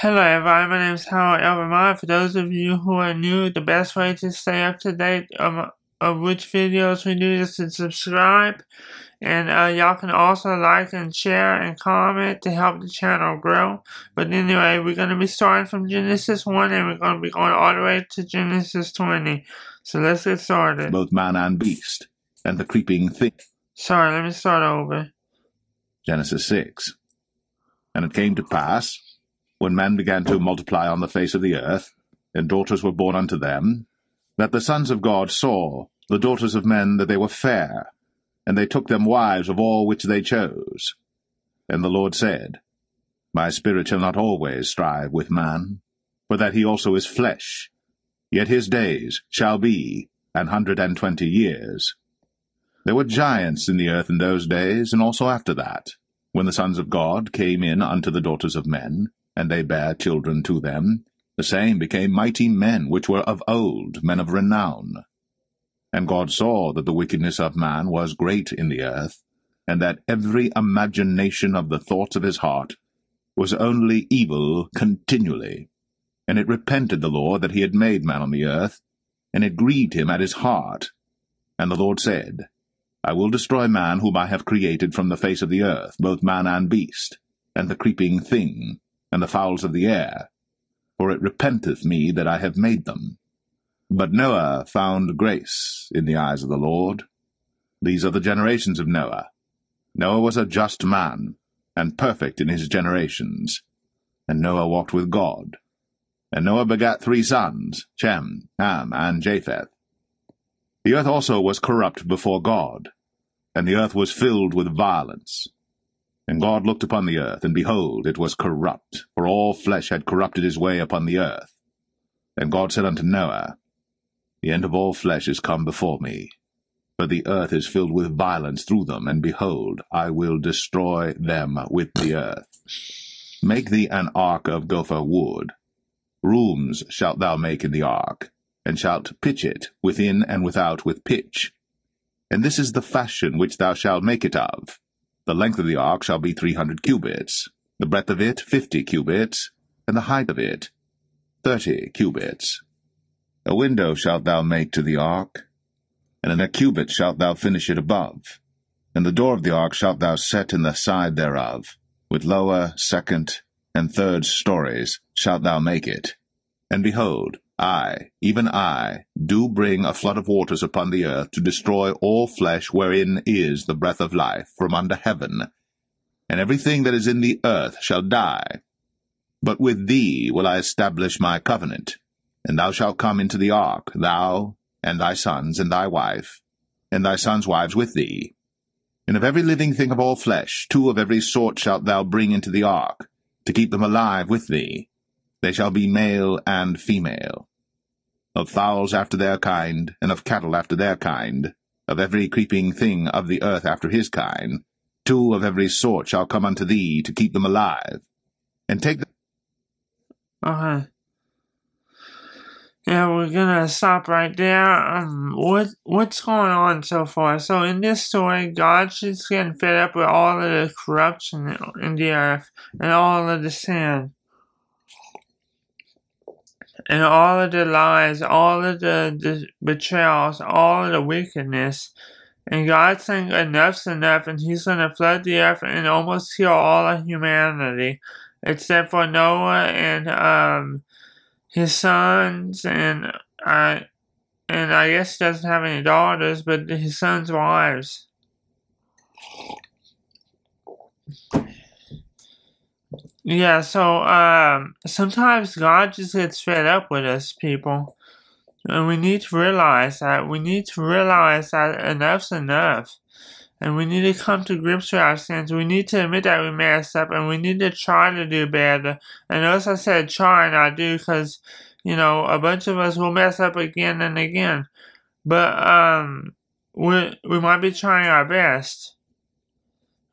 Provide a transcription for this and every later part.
Hello everybody, my name is Harold Meyer. For those of you who are new, the best way to stay up to date of which videos we do is to subscribe. And y'all can also like and share and comment to help the channel grow. But anyway, we're going to be starting from Genesis 1 and we're going to be going all the way to Genesis 20. So let's get started. Both man and beast, and the creeping thing. Sorry, let me start over. Genesis 6. And it came to pass, when men began to multiply on the face of the earth, and daughters were born unto them, that the sons of God saw the daughters of men that they were fair, and they took them wives of all which they chose. And the Lord said, My spirit shall not always strive with man, for that he also is flesh, yet his days shall be 120 years. There were giants in the earth in those days, and also after that, when the sons of God came in unto the daughters of men, and they bare children to them, the same became mighty men which were of old, men of renown. And God saw that the wickedness of man was great in the earth, and that every imagination of the thoughts of his heart was only evil continually. And it repented the Lord that he had made man on the earth, and it grieved him at his heart. And the Lord said, I will destroy man whom I have created from the face of the earth, both man and beast, and the creeping thing, and the fowls of the air, for it repenteth me that I have made them. But Noah found grace in the eyes of the Lord. These are the generations of Noah. Noah was a just man, and perfect in his generations. And Noah walked with God. And Noah begat 3 sons, Shem, Ham, and Japheth. The earth also was corrupt before God, and the earth was filled with violence. And God looked upon the earth, and behold, it was corrupt, for all flesh had corrupted his way upon the earth. And God said unto Noah, The end of all flesh is come before me, for the earth is filled with violence through them, and behold, I will destroy them with the earth. Make thee an ark of gopher wood. Rooms shalt thou make in the ark, and shalt pitch it within and without with pitch. And this is the fashion which thou shalt make it of. The length of the ark shall be 300 cubits, the breadth of it 50 cubits, and the height of it 30 cubits. A window shalt thou make to the ark, and in a cubit shalt thou finish it above, and the door of the ark shalt thou set in the side thereof, with lower, second, and third stories shalt thou make it. And behold, I, even I, do bring a flood of waters upon the earth to destroy all flesh wherein is the breath of life from under heaven, and everything that is in the earth shall die. But with thee will I establish my covenant, and thou shalt come into the ark, thou, and thy sons, and thy wife, and thy sons' wives with thee. And of every living thing of all flesh, 2 of every sort shalt thou bring into the ark, to keep them alive with thee. They shall be male and female. Of fowls after their kind, and of cattle after their kind, of every creeping thing of the earth after his kind, 2 of every sort shall come unto thee to keep them alive, and take them. Okay. Yeah, we're gonna stop right there. What's going on so far? So in this story, God's just getting fed up with all of the corruption in the earth and all of the sin. And all of the lies, all of the betrayals, all of the wickedness. And God's saying enough's enough, and he's going to flood the earth and almost kill all of humanity. Except for Noah and his sons, and I guess he doesn't have any daughters, but his sons' wives. Yeah, so sometimes God just gets fed up with us, people. And we need to realize that. We need to realize that enough's enough. And we need to come to grips with our sins. We need to admit that we messed up, and we need to try to do better. And as I said, try and I do, because, you know, a bunch of us will mess up again and again. But we might be trying our best.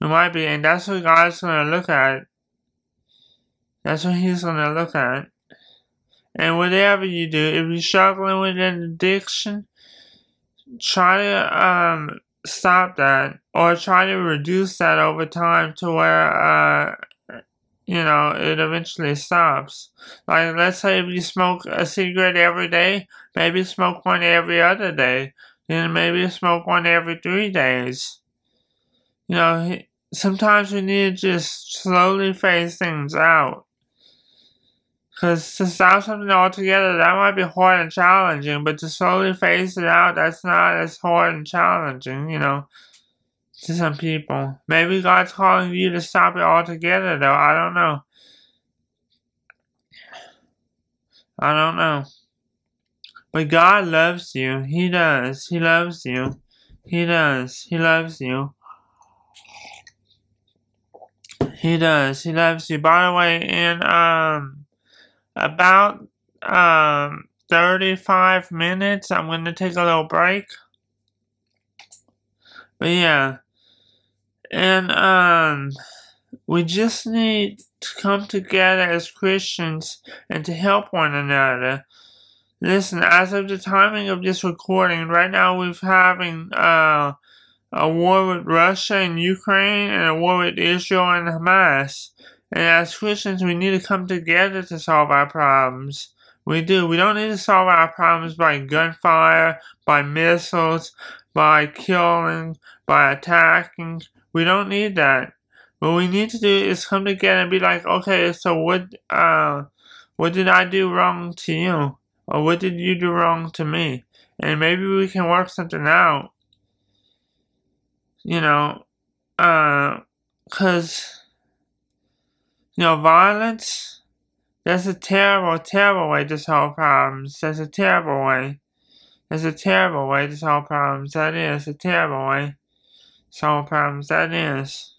We might be, and that's what God's going to look at. That's what he's going to look at. And whatever you do, if you're struggling with an addiction, try to stop that, or try to reduce that over time to where you know, it eventually stops. Like, let's say if you smoke a cigarette every day, maybe smoke one every other day. Then maybe smoke one every 3 days. You know, sometimes you need to just slowly phase things out. Because to stop something altogether, that might be hard and challenging, but to slowly phase it out, that's not as hard and challenging, you know, to some people. Maybe God's calling you to stop it altogether, though. I don't know. But God loves you. He does. He loves you. He does. He loves you. He does. He loves you. By the way, in about 35 minutes, I'm going to take a little break. But yeah, and we just need to come together as Christians and to help one another. Listen, as of the timing of this recording, right now we're having a war with Russia and Ukraine and a war with Israel and Hamas. And as Christians, we need to come together to solve our problems. We do. We don't need to solve our problems by gunfire, by missiles, by killing, by attacking. We don't need that. What we need to do is come together and be like, okay, so what did I do wrong to you? Or what did you do wrong to me? And maybe we can work something out. You know, because, you know, violence, that's a terrible, terrible way to solve problems. That's a terrible way. That's a terrible way to solve problems. That is a terrible way to solve problems. That is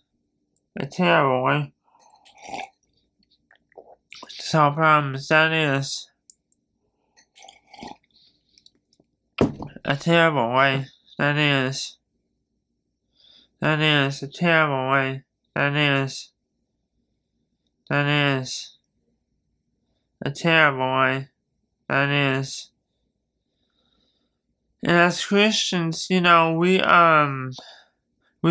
a terrible way to solve problems. That is a terrible way. That is. That is a terrible way. That is. That is a terrible way. That is. And as Christians, you know, we're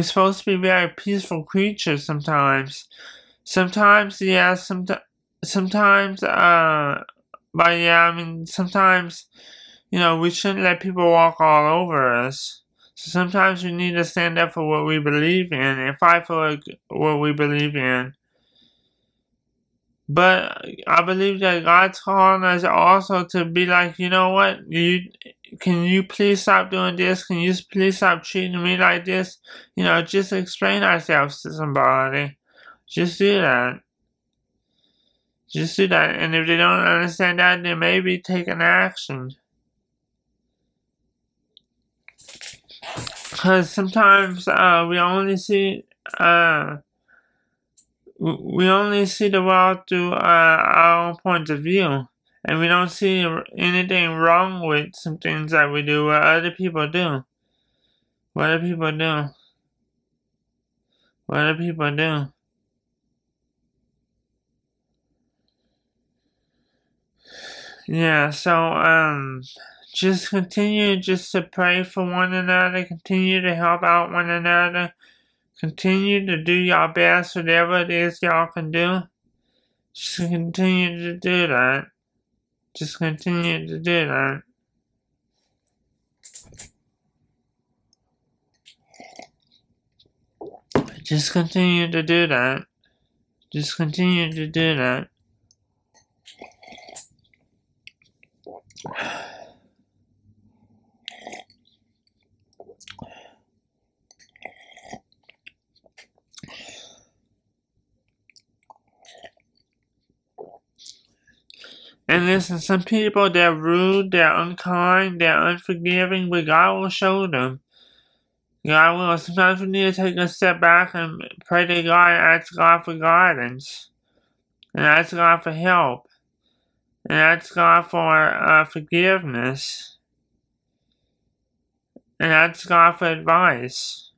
supposed to be very peaceful creatures sometimes. Sometimes, you know, we shouldn't let people walk all over us. So sometimes we need to stand up for what we believe in and fight for what we believe in. But I believe that God's calling us also to be like, you know what, can you please stop doing this? Can you please stop treating me like this? You know, just explain ourselves to somebody. Just do that. Just do that. And if they don't understand that, then maybe take an action. Because sometimes we only see the world through our own point of view. And we don't see anything wrong with some things that we do, what other people do. What other people do. What other people do. Yeah, so, just continue just to pray for one another. Continue to help out one another. Continue to do your best, whatever it is y'all can do. Just continue to do that. Just continue to do that. Just continue to do that. Just continue to do that. And listen, some people, they're rude, they're unkind, they're unforgiving, but God will show them. God will. Sometimes we need to take a step back and pray to God and ask God for guidance. And ask God for help. And ask God for forgiveness. And ask God for advice.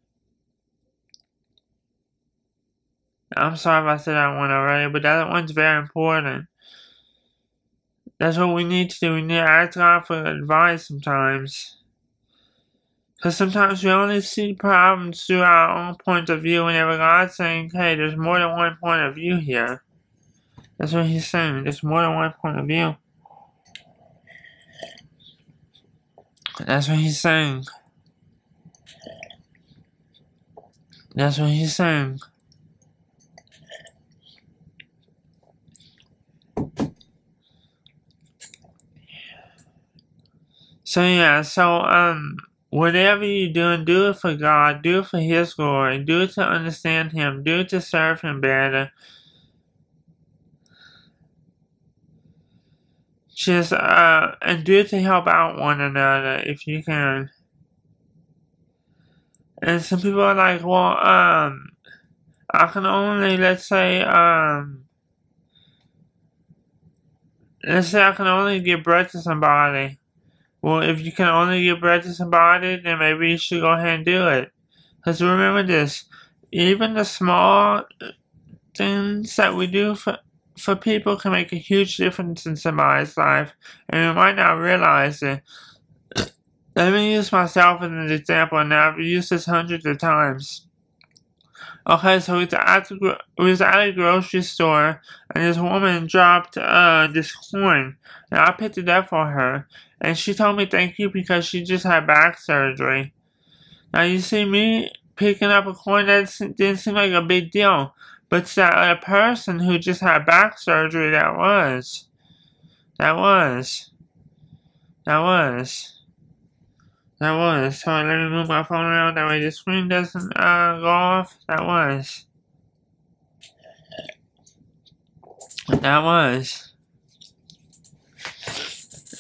I'm sorry if I said that one already, but that one's very important. That's what we need to do. We need to ask God for advice sometimes. Because sometimes we only see problems through our own point of view whenever God's saying, hey, there's more than one point of view here. That's what he's saying. There's more than one point of view. That's what he's saying. That's what he's saying. So yeah, so whatever you're doing, do it for God, do it for His glory, do it to understand Him, do it to serve Him better. Just and do it to help out one another if you can. And some people are like, well, I can only, let's say I can only give bread to somebody. Well, if you can only give bread to somebody, then maybe you should go ahead and do it. Because remember this, even the small things that we do for people can make a huge difference in somebody's life, and we might not realize it. Let me use myself as an example, and I've used this hundreds of times. Okay, so we was at a grocery store, and this woman dropped this coin, and I picked it up for her, and she told me thank you because she just had back surgery. Now you see, me picking up a coin, that didn't seem like a big deal, but to that other person who just had back surgery, that was. So let me move my phone around, that way the screen doesn't go off. That was.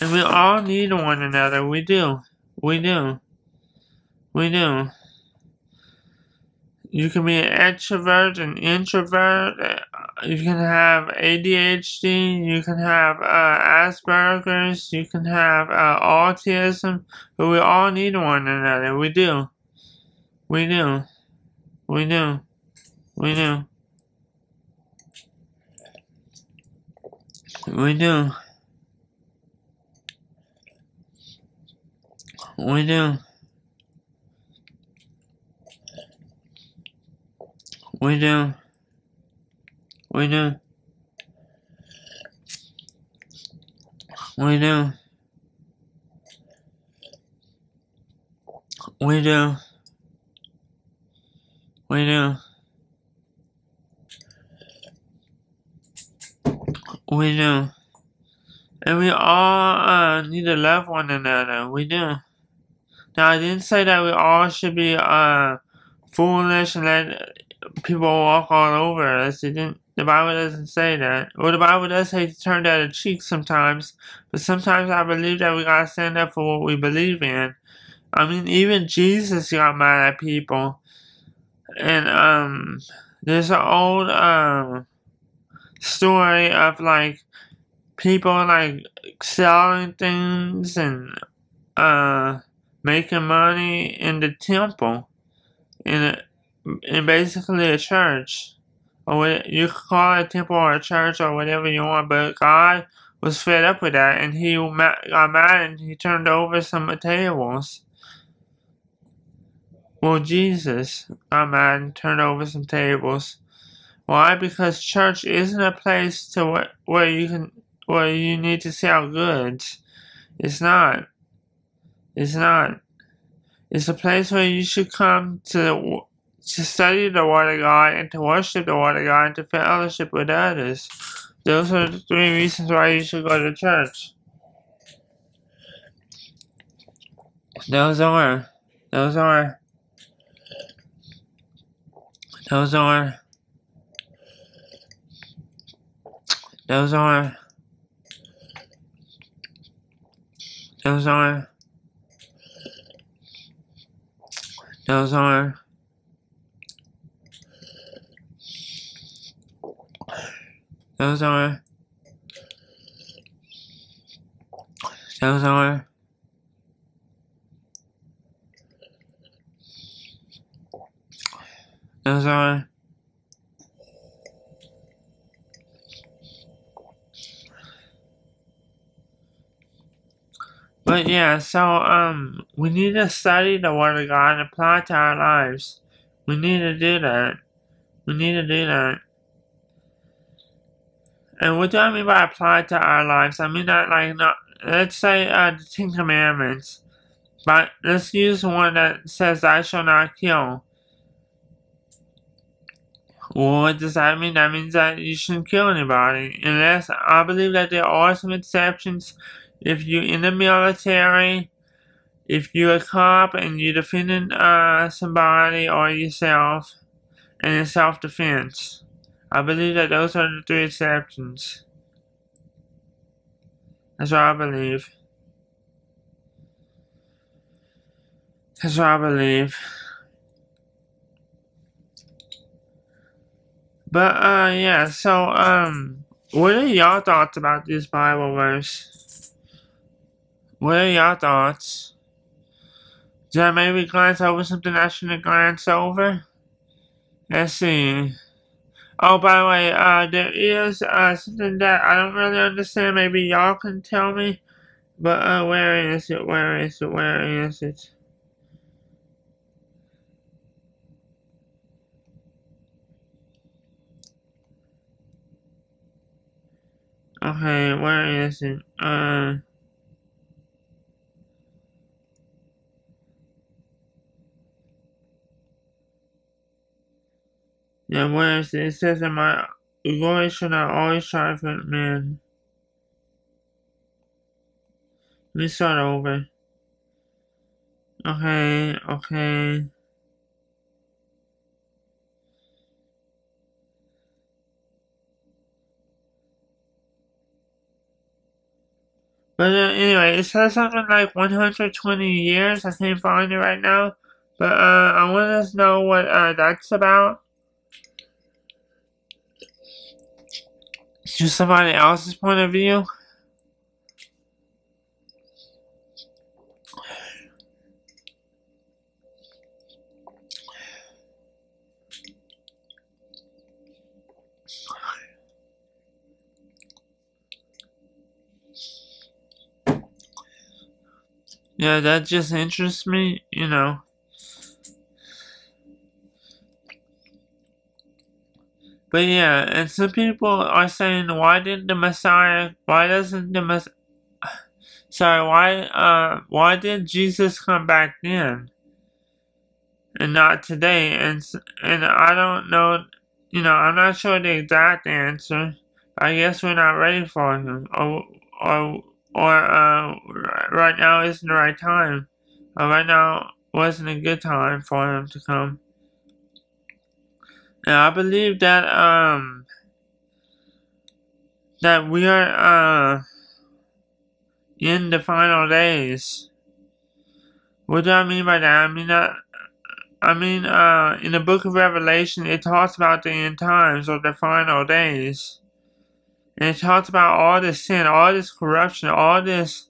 And we all need one another. We do. You can be an extrovert, an introvert. You can have ADHD. You can have Asperger's. You can have autism. But we all need one another. We do. And we all need to love one another. We do. Now, I didn't say that we all should be foolish and let people walk all over us. It didn't, the Bible doesn't say that. Well, the Bible does say to turn the other cheek sometimes, but sometimes I believe that we gotta stand up for what we believe in. I mean, even Jesus got mad at people. And there's an old story of like people like selling things and making money in the temple, in basically a church, or what you could call it, a temple or a church or whatever you want, but God was fed up with that, and he got mad and he turned over some tables. Well, Jesus got mad and turned over some tables. Why? Because church isn't a place to where you need to sell goods. It's not. It's a place where you should come to study the Word of God and to worship the Word of God and to fellowship with others. Those are the three reasons why you should go to church. Those are. But yeah, so we need to study the Word of God and apply it to our lives. We need to do that. And what do I mean by apply to our lives? I mean that, like, not, let's say the Ten Commandments, but let's use one that says, "I shall not kill." Well, what does that mean? That means that you shouldn't kill anybody. Unless, I believe that there are some exceptions. If you're in the military, if you're a cop and you're defending somebody or yourself, and it's self-defense. I believe that those are the three exceptions. That's what I believe. That's what I believe. But, yeah, so, what are y'all thoughts about this Bible verse? What are y'all thoughts? Did I maybe glance over something I shouldn't glance over? Let's see. Oh, by the way, there is something that I don't really understand. Maybe y'all can tell me. But, where is it? Where is it? Where is it? Okay, where is it? Yeah, where is it? It says that my glory shall not always strive with men. Let me start over. Okay, okay. But anyway, it says something like 120 years. I can't find it right now. But I want us to know what that's about. It's just somebody else's point of view. Yeah, that just interests me, you know. But yeah, and some people are saying, why did Jesus come back then and not today? And I don't know, you know, I'm not sure the exact answer. I guess we're not ready for him, or right now isn't the right time. Right now wasn't a good time for him to come. And I believe that that we are in the final days. What do I mean by that? I mean in the book of Revelation, it talks about the end times or the final days. And it talks about all this sin, all this corruption, all this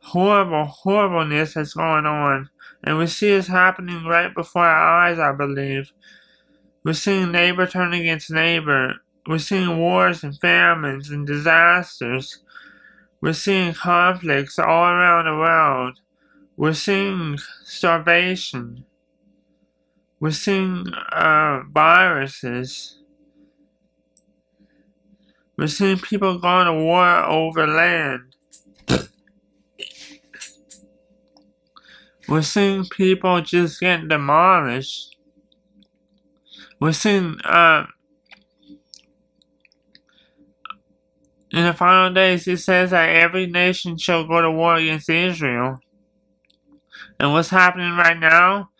horribleness that's going on. And we see this happening right before our eyes, I believe. We're seeing neighbor turn against neighbor. We're seeing wars and famines and disasters. We're seeing conflicts all around the world. We're seeing starvation. We're seeing viruses. We're seeing people going to war over land. We're seeing people just getting demolished. We're seeing, in the final days, it says that every nation shall go to war against Israel. And what's happening right now?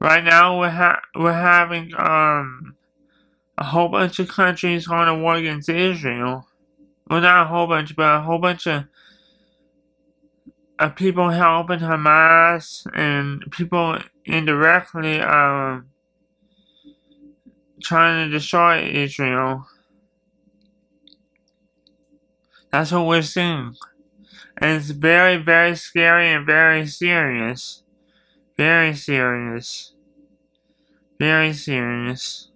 Right now, we're having, a whole bunch of countries going to war against Israel. Well, not a whole bunch, but a whole bunch of people helping Hamas and people indirectly trying to destroy Israel. That's what we're seeing. And it's very, very scary and very serious. Very serious. Very serious.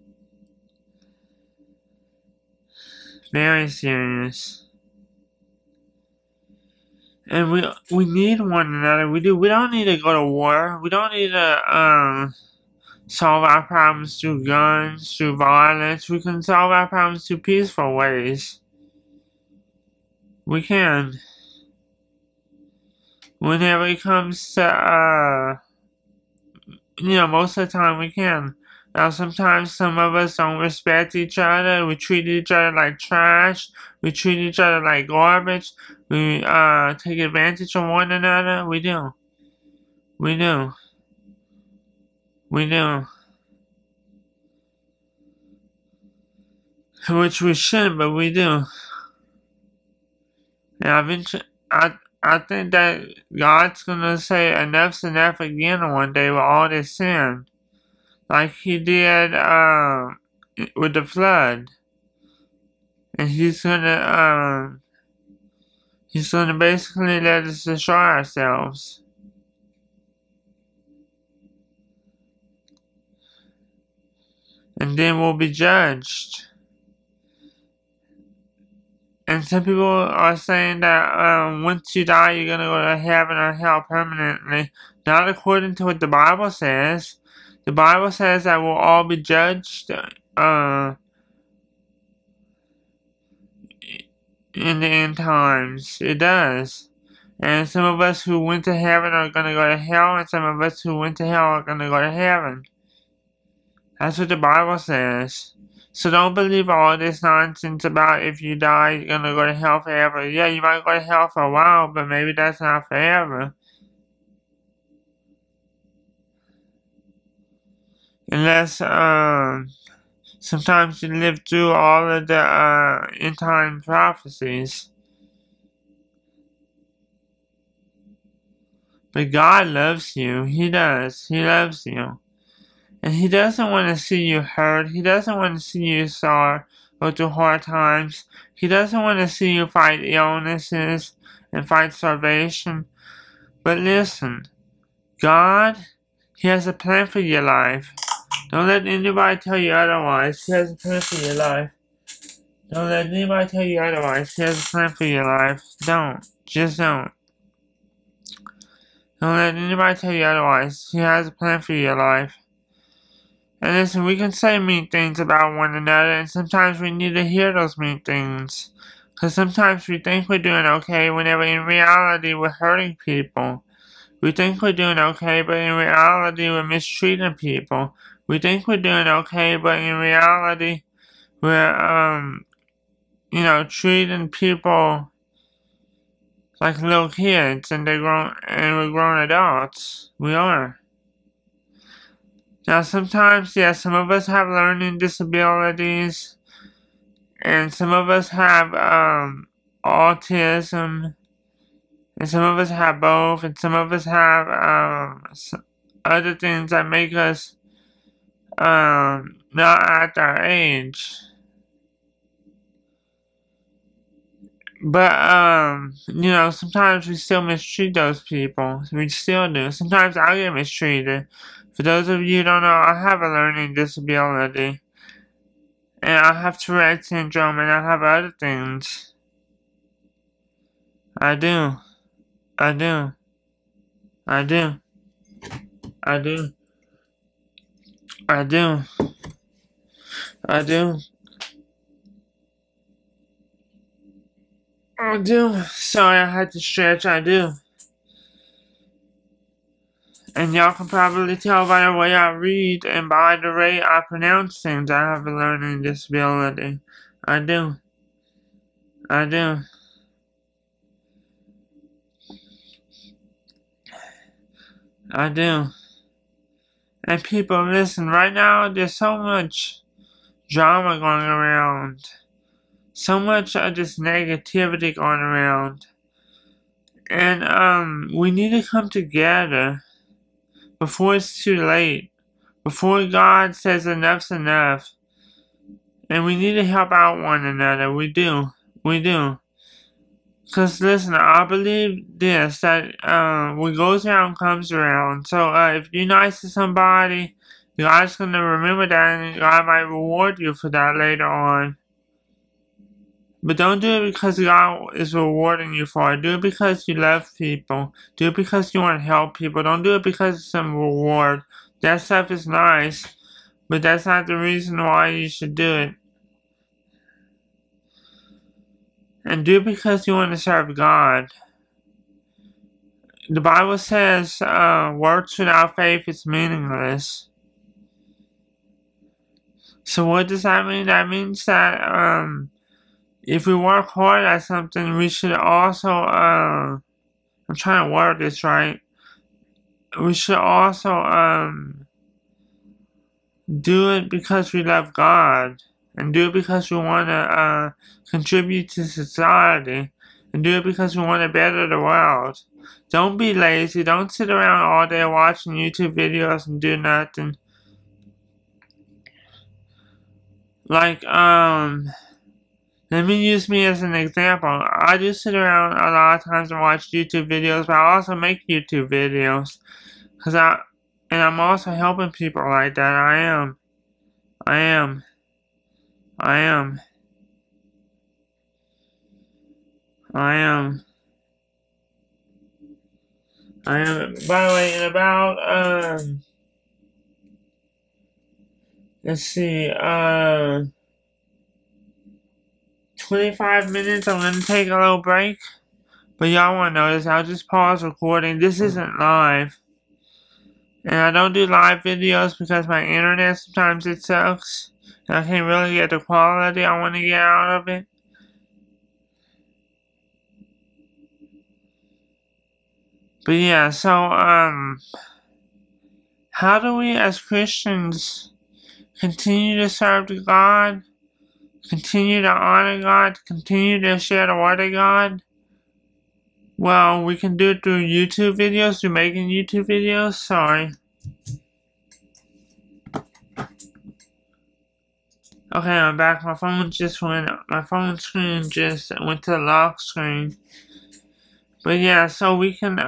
Very serious. And we need one another. We do. We don't need to go to war. We don't need to solve our problems through guns, through violence. We can solve our problems through peaceful ways. we can. Whenever it comes to, most of the time we can. Now, sometimes some of us don't respect each other. We treat each other like trash. We treat each other like garbage. We take advantage of one another. We do. Which we shouldn't, but we do. Now, eventually, I think that God's going to say enough's enough again one day with all this sin. Like he did with the flood. And he's gonna basically let us destroy ourselves. And then we'll be judged. And some people are saying that once you die, you're going to go to heaven or hell permanently. Not according to what the Bible says. The Bible says that we'll all be judged in the end times. It does. And some of us who went to heaven are going to go to hell, and some of us who went to hell are going to go to heaven. That's what the Bible says. So don't believe all this nonsense about if you die, you're going to go to hell forever. Yeah, you might go to hell for a while, but maybe that's not forever. Unless, sometimes you live through all of the end time prophecies. But God loves you. He does. He loves you. And he doesn't want to see you hurt. He doesn't want to see you sore, go through hard times. He doesn't want to see you fight illnesses and fight starvation. But listen, God, he has a plan for your life. Don't let anybody tell you otherwise. He has a plan for your life. Don't let anybody tell you otherwise. He has a plan for your life. Don't. Just don't. Don't let anybody tell you otherwise. He has a plan for your life. And listen, we can say mean things about one another, and sometimes we need to hear those mean things. Because sometimes we think we're doing okay, whenever in reality we're hurting people. We think we're doing okay, but in reality we're mistreating people. We think we're doing okay, but in reality we're, treating people like little kids, and we're grown adults. We are. Now, sometimes, some of us have learning disabilities, and some of us have autism, and some of us have both, and some of us have other things that make us not at our age. But, sometimes we still mistreat those people. We still do. Sometimes I get mistreated. For those of you who don't know, I have a learning disability. And I have Tourette's Syndrome, and I have other things. I do. Sorry, I had to stretch. I do. And y'all can probably tell by the way I read and by the way I pronounce things, I have a learning disability. I do. I do. And people, listen, right now there's so much drama going around. So much of this negativity going around. And we need to come together. Before it's too late. Before God says enough's enough. And we need to help out one another. We do. Because listen, I believe this. That what goes around comes around. So if you're nice to somebody, God's going to remember that. And God might reward you for that later on. But don't do it because God is rewarding you for it. Do it because you love people. Do it because you want to help people. Don't do it because it's some reward. That stuff is nice, but that's not the reason why you should do it. and do because you want to serve God. The Bible says, works without faith is meaningless. So what does that mean? That means that if we work hard at something, we should also, I'm trying to word this right, we should also do it because we love God, and do it because we want to contribute to society, and do it because we want to better the world. Don't be lazy. Don't sit around all day watching YouTube videos and do nothing. Like, let me use me as an example. I do sit around a lot of times and watch YouTube videos, but I also make YouTube videos. And I'm also helping people like that. I am. By the way, in about, let's see, 25 minutes, I'm going to take a little break. But y'all want to notice, I'll just pause recording. This isn't live. And I don't do live videos because my internet sometimes it sucks. And I can't really get the quality I want to get out of it. But yeah, so, how do we as Christians continue to serve God, continue to honor God, continue to share the Word of God? Well, we can do it through YouTube videos, through making YouTube videos, Okay, I'm back. My phone just went, my phone screen just went to the lock screen. But yeah, so we can,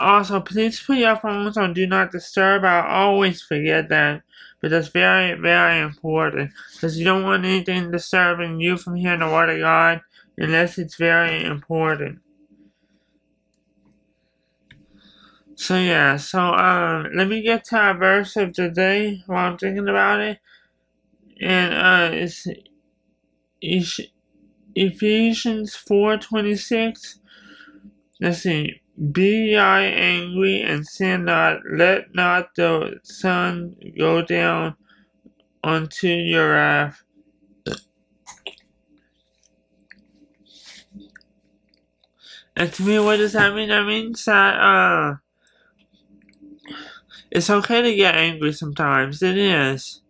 also please put your phones on Do Not Disturb. I always forget that, but that's very, very important, because you don't want anything disturbing you from hearing the Word of God, unless it's very important. So yeah, so, let me get to our verse of the day while I'm thinking about it. And, it's Ephesians 4:26. Let's see. Be ye angry and sin not. Let not the sun go down unto your wrath. And to me, what does that mean? That means that, it's okay to get angry sometimes. It is.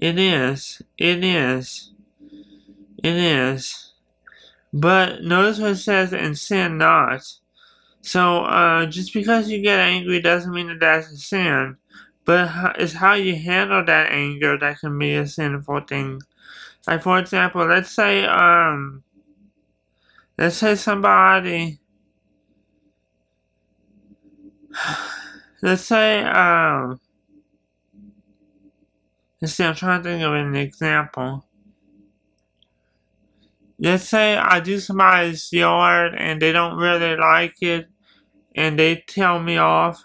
It is. It is. It is. But notice what it says, and sin not. So, just because you get angry doesn't mean that that's a sin. But it's how you handle that anger that can be a sinful thing. Like, for example, let's say somebody, let's see, I'm trying to think of an example. Let's say I do somebody's yard and they don't really like it and they tell me off.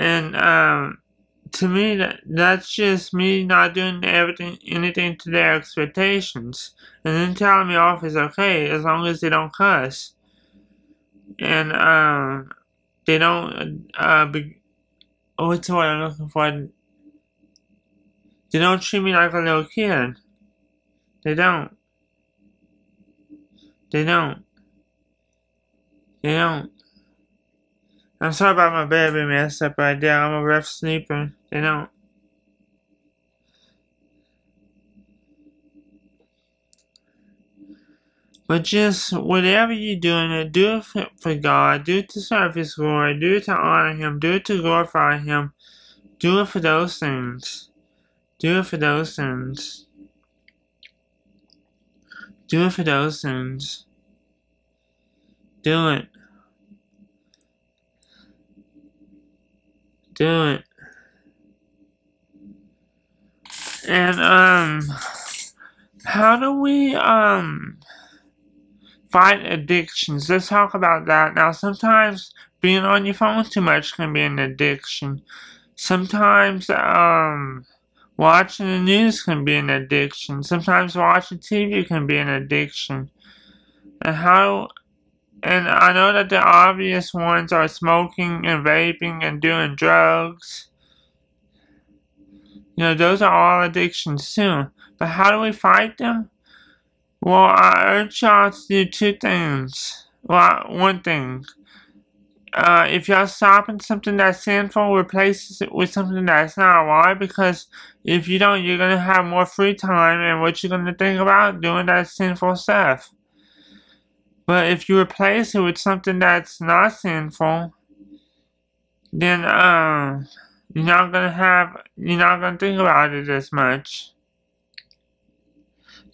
And to me, that's just me not doing anything to their expectations. And then telling me off is okay as long as they don't cuss. And they don't, what's the word I'm looking for? They don't treat me like a little kid. They don't. They don't. They don't. I'm sorry about my bed being messed up right there. I'm a rough sleeper. They don't. But just whatever you're doing, do it for God. Do it to serve His glory. Do it to honor Him. Do it to glorify Him. Do it for those things. Do it for those things. Do it for those things. Do it. Do it. And, how do we, fight addictions? Let's talk about that. Now, sometimes being on your phone too much can be an addiction. Sometimes, Watching the news can be an addiction. Sometimes watching TV can be an addiction. And I know that the obvious ones are smoking and vaping and doing drugs. You know, those are all addictions too. But how do we fight them? Well, I urge y'all to do two things. Well, one thing. If y'all stopping something that's sinful, replace it with something that's not. Why? Because if you don't, you're going to have more free time and what you're going to think about doing that sinful stuff. But if you replace it with something that's not sinful, then you're not gonna think about it as much.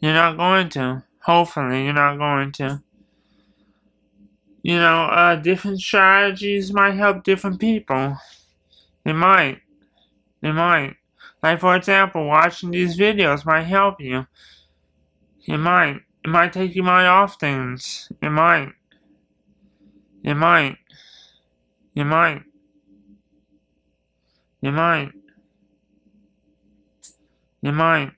You're not going to. Hopefully, you're not going to. You know, different strategies might help different people. They might. They might. Like for example, watching these videos might help you. It might. It might take your mind off things. It might. It might. It might. It might. It might.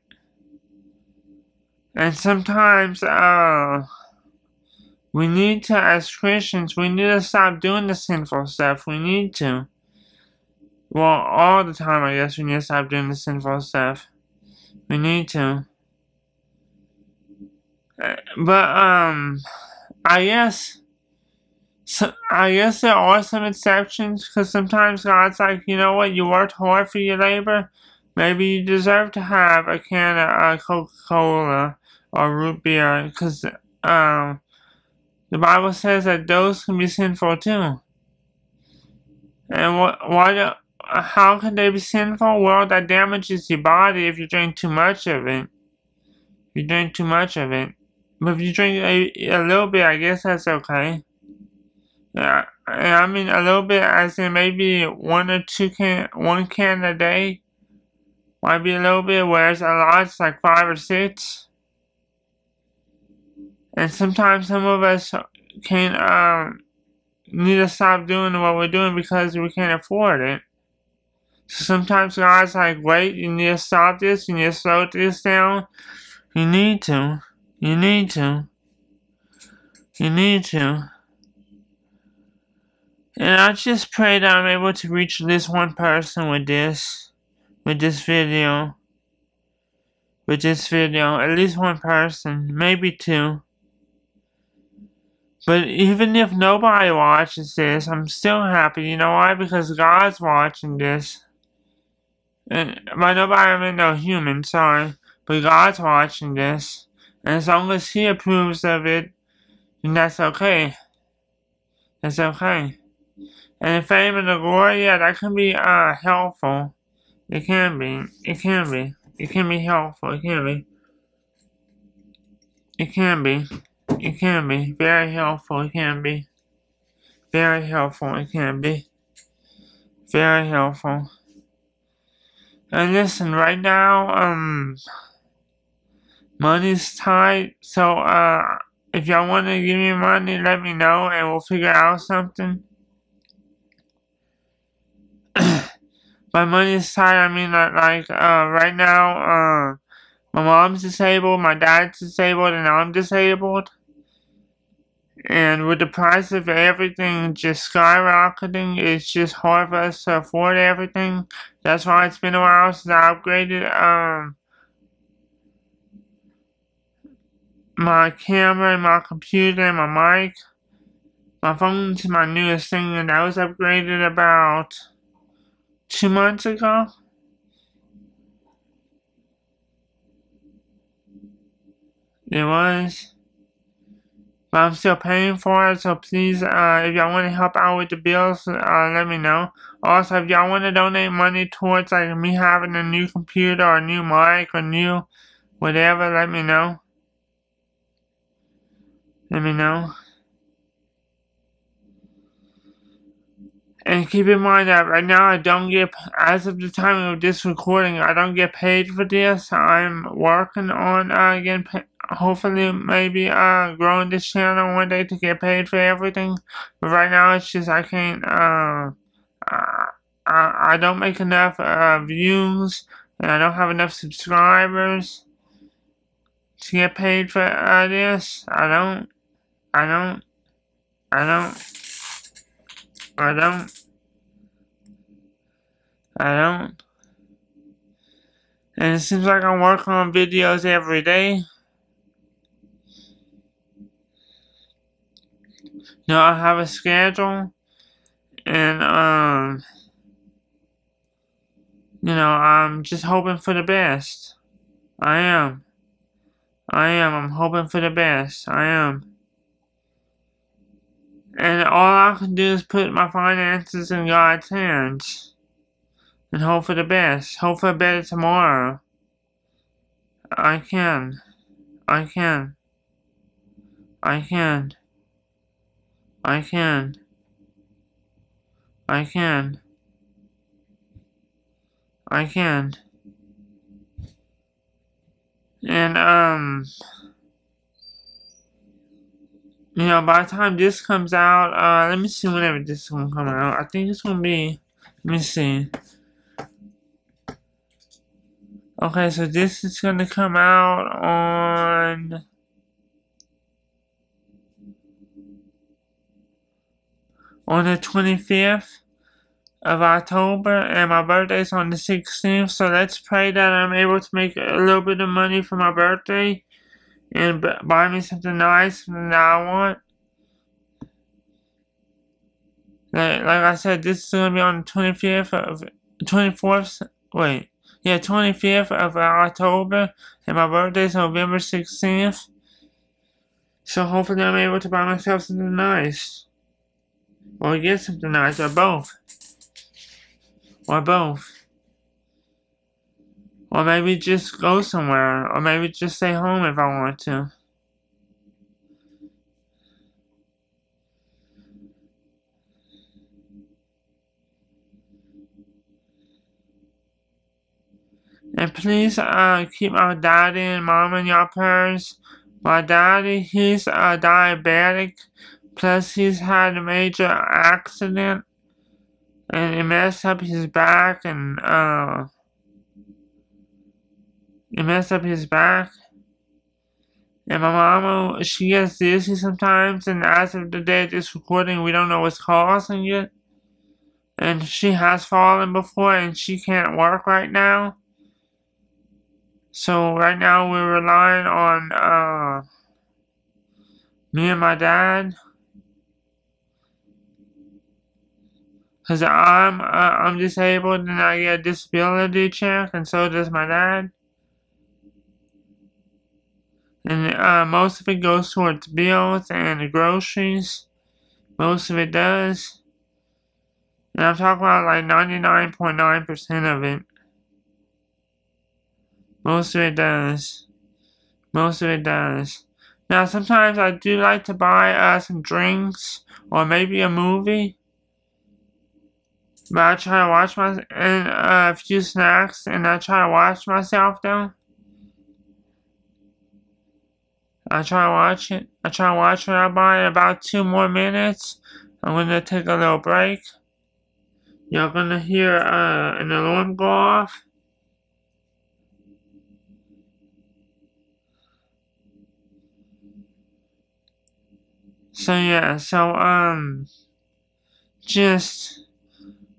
And sometimes, we need to, as Christians, we need to stop doing the sinful stuff. We need to. Well, all the time, I guess, we need to stop doing the sinful stuff. We need to. But, I guess there are some exceptions, because sometimes God's like, you know what, you worked hard for your labor, maybe you deserve to have a can of Coca-Cola or root beer, because, the Bible says that those can be sinful too. And how can they be sinful? Well, that damages your body if you drink too much of it. If you drink too much of it. But if you drink a little bit, I guess that's okay. Yeah, I mean a little bit, as in maybe one can a day might be a little bit, whereas a lot it's like 5 or 6. And sometimes some of us can need to stop doing what we're doing because we can't afford it. So sometimes God's like, wait, you need to stop this. You need to slow this down. You need to. You need to. You need to. And I just pray that I'm able to reach this one person with this video. With this video. At least one person. Maybe two. But even if nobody watches this, I'm still happy. You know why? Because God's watching this. And by nobody, I mean no human, sorry. But God's watching this, and as long as He approves of it, then that's okay. That's okay. And the fame and the glory, yeah, that can be helpful. It can be. It can be. It can be helpful. It can be. It can be. It can be very helpful. It can be very helpful. It can be very helpful. And listen, right now, money's tight, so if y'all want to give me money, let me know, and we'll figure out something. By money's tight, I mean right now, my mom's disabled, my dad's disabled, and I'm disabled. And with the price of everything just skyrocketing, it's just hard for us to afford everything. That's why it's been a while since I upgraded my camera and my computer and my mic. My phone's my newest thing, and that was upgraded about 2 months ago. It was. But I'm still paying for it, so please, if y'all want to help out with the bills, let me know. Also, if y'all want to donate money towards, like, me having a new computer or a new mic or new whatever, let me know. Let me know. And keep in mind that right now I don't get, as of the time of this recording, I don't get paid for this. I'm working on getting paid. Hopefully, maybe growing this channel one day to get paid for everything. But right now, it's just I can't. I don't make enough views and I don't have enough subscribers to get paid for this. I don't. And it seems like I'm working on videos every day. No, I have a schedule, and you know, I'm just hoping for the best. I'm hoping for the best. And all I can do is put my finances in God's hands and hope for the best. Hope for a better tomorrow. I can. And, you know, by the time this comes out, let me see whenever this one comes out. I think it's gonna be, let me see. Okay, so this is gonna come out on, the 25th of October, and my birthday's on the 16th, so let's pray that I'm able to make a little bit of money for my birthday and buy me something nice that I want. Like I said, this is gonna be on the 25th of October, and my birthday's November 16th, so hopefully I'm able to buy myself something nice, or get something nice, or both. Or maybe just go somewhere. Or maybe just stay home if I want to. And please keep my daddy and mom in your prayers. My daddy, he's diabetic. Plus he's had a major accident. And it messed up his back, and, And my mama, she gets dizzy sometimes, and as of the day of this recording, we don't know what's causing it. And she has fallen before, and she can't work right now. So right now we're relying on, me and my dad. Because I'm disabled and I get a disability check, and so does my dad. And most of it goes towards bills and the groceries. Most of it does. And I'm talking about like 99.9% of it. Most of it does. Now sometimes I do like to buy some drinks or maybe a movie. But I try to watch myself, and a few snacks, and I try to watch myself though. I try to watch it. I try to watch what I buy in about 2 more minutes. I'm gonna take a little break. You're gonna hear an alarm go off. So yeah, so just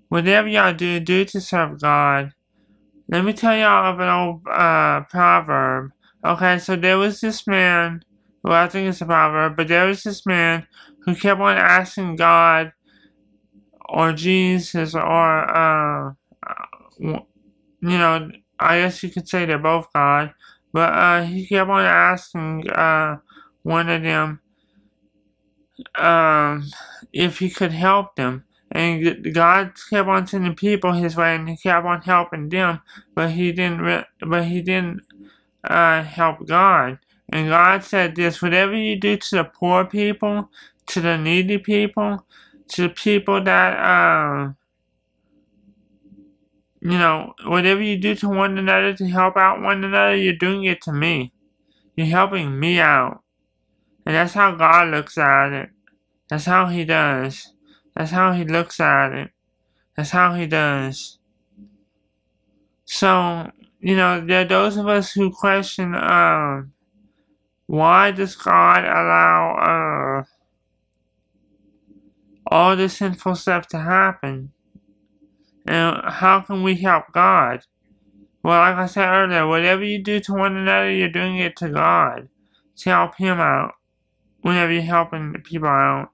whatever y'all do, do to serve God. Let me tell y'all of an old proverb. Okay, so there was this man, well, I think it's a proverb, but there was this man who kept on asking God or Jesus or, you know, I guess you could say they're both God, but he kept on asking one of them if he could help them. And God kept on sending people his way, and he kept on helping them, but he didn't. Help God. And God said this: whatever you do to the poor people, to the needy people, to the people that you know, whatever you do to one another to help out one another, you're doing it to me. You're helping me out, and that's how God looks at it. That's how He does. That's how He looks at it. That's how He does. So, you know, there are those of us who question, why does God allow all this sinful stuff to happen? And how can we help God? Well, like I said earlier, whatever you do to one another, you're doing it to God. To help Him out. Whenever you're helping people out.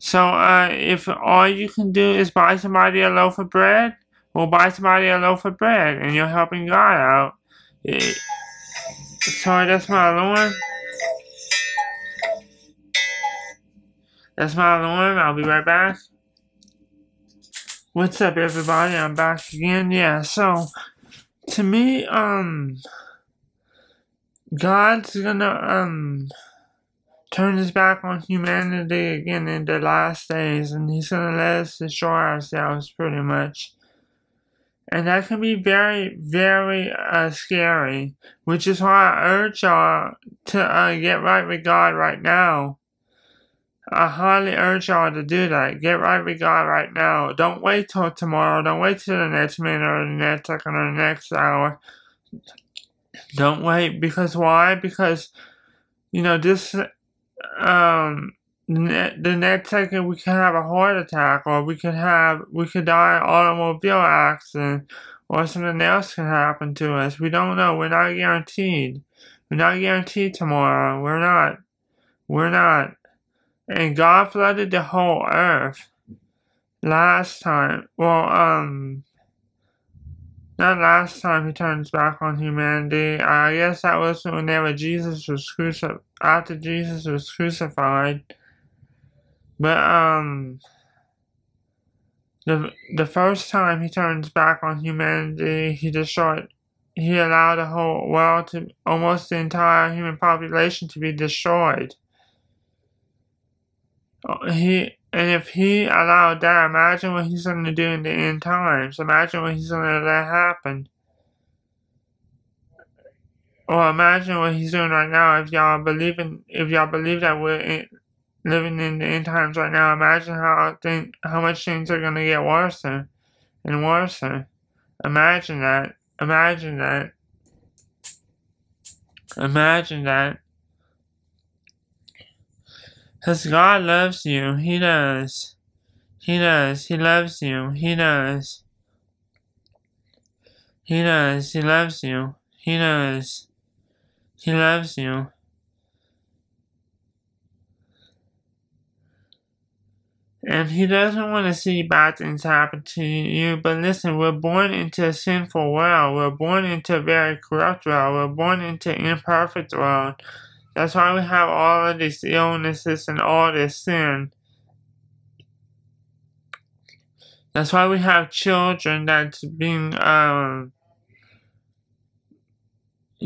So, if all you can do is buy somebody a loaf of bread, well, buy somebody a loaf of bread, and you're helping God out. Sorry, that's my alarm. That's my alarm. I'll be right back. What's up, everybody? I'm back again. Yeah, so, to me, God's gonna, turn his back on humanity again in the last days, and he's going to let us destroy ourselves pretty much. And that can be very, very scary, which is why I urge y'all to get right with God right now. I highly urge y'all to do that. Get right with God right now. Don't wait till tomorrow. Don't wait till the next minute or the next second or the next hour. Don't wait, because why? Because, you know, this... the next second we can have a heart attack, or we could die in an automobile accident, or something else can happen to us. We don't know. We're not guaranteed. We're not guaranteed tomorrow. We're not. We're not. And God flooded the whole earth last time. Well, not last time he turned his back on humanity. I guess that was whenever Jesus was crucified. After Jesus was crucified. But, the first time he turned his back on humanity, he allowed the whole world to, almost the entire human population to be destroyed. And if he allowed that, imagine what he's going to do in the end times. Imagine what he's going to let happen. Or imagine what he's doing right now. If y'all believe in, if y'all believe that we're living in the end times right now, imagine how much things are going to get worse and worse. Imagine that. Imagine that. Imagine that. Because God loves you. He does. He does. He loves you. He does. He does. He loves you. He does. He loves you. And He doesn't want to see bad things happen to you. But listen, we're born into a sinful world. We're born into a very corrupt world. We're born into an imperfect world. That's why we have all of these illnesses and all this sin. That's why we have children that's being, you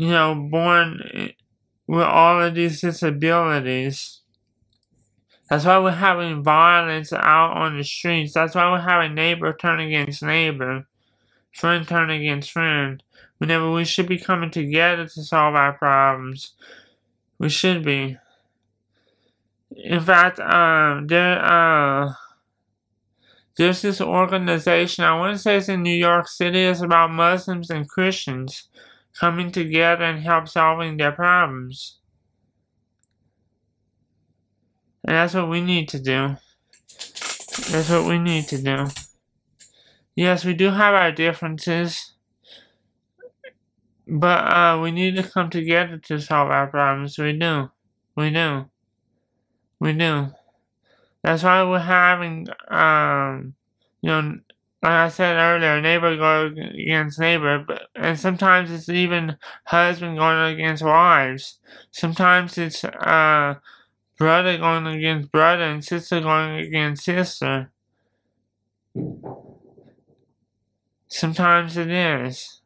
know, born with all of these disabilities. That's why we're having violence out on the streets. That's why we're having neighbor turn against neighbor, friend turn against friend. Whenever we should be coming together to solve our problems. We should be. In fact, there's this organization, I want to say it's in New York City, it's about Muslims and Christians coming together and help solving their problems. And that's what we need to do. That's what we need to do. Yes, we do have our differences. But, we need to come together to solve our problems. We do. We do. We do. That's why we're having, you know, like I said earlier, neighbor goes against neighbor. But, and sometimes it's even husband going against wives. Sometimes it's, brother going against brother and sister going against sister. Sometimes it is.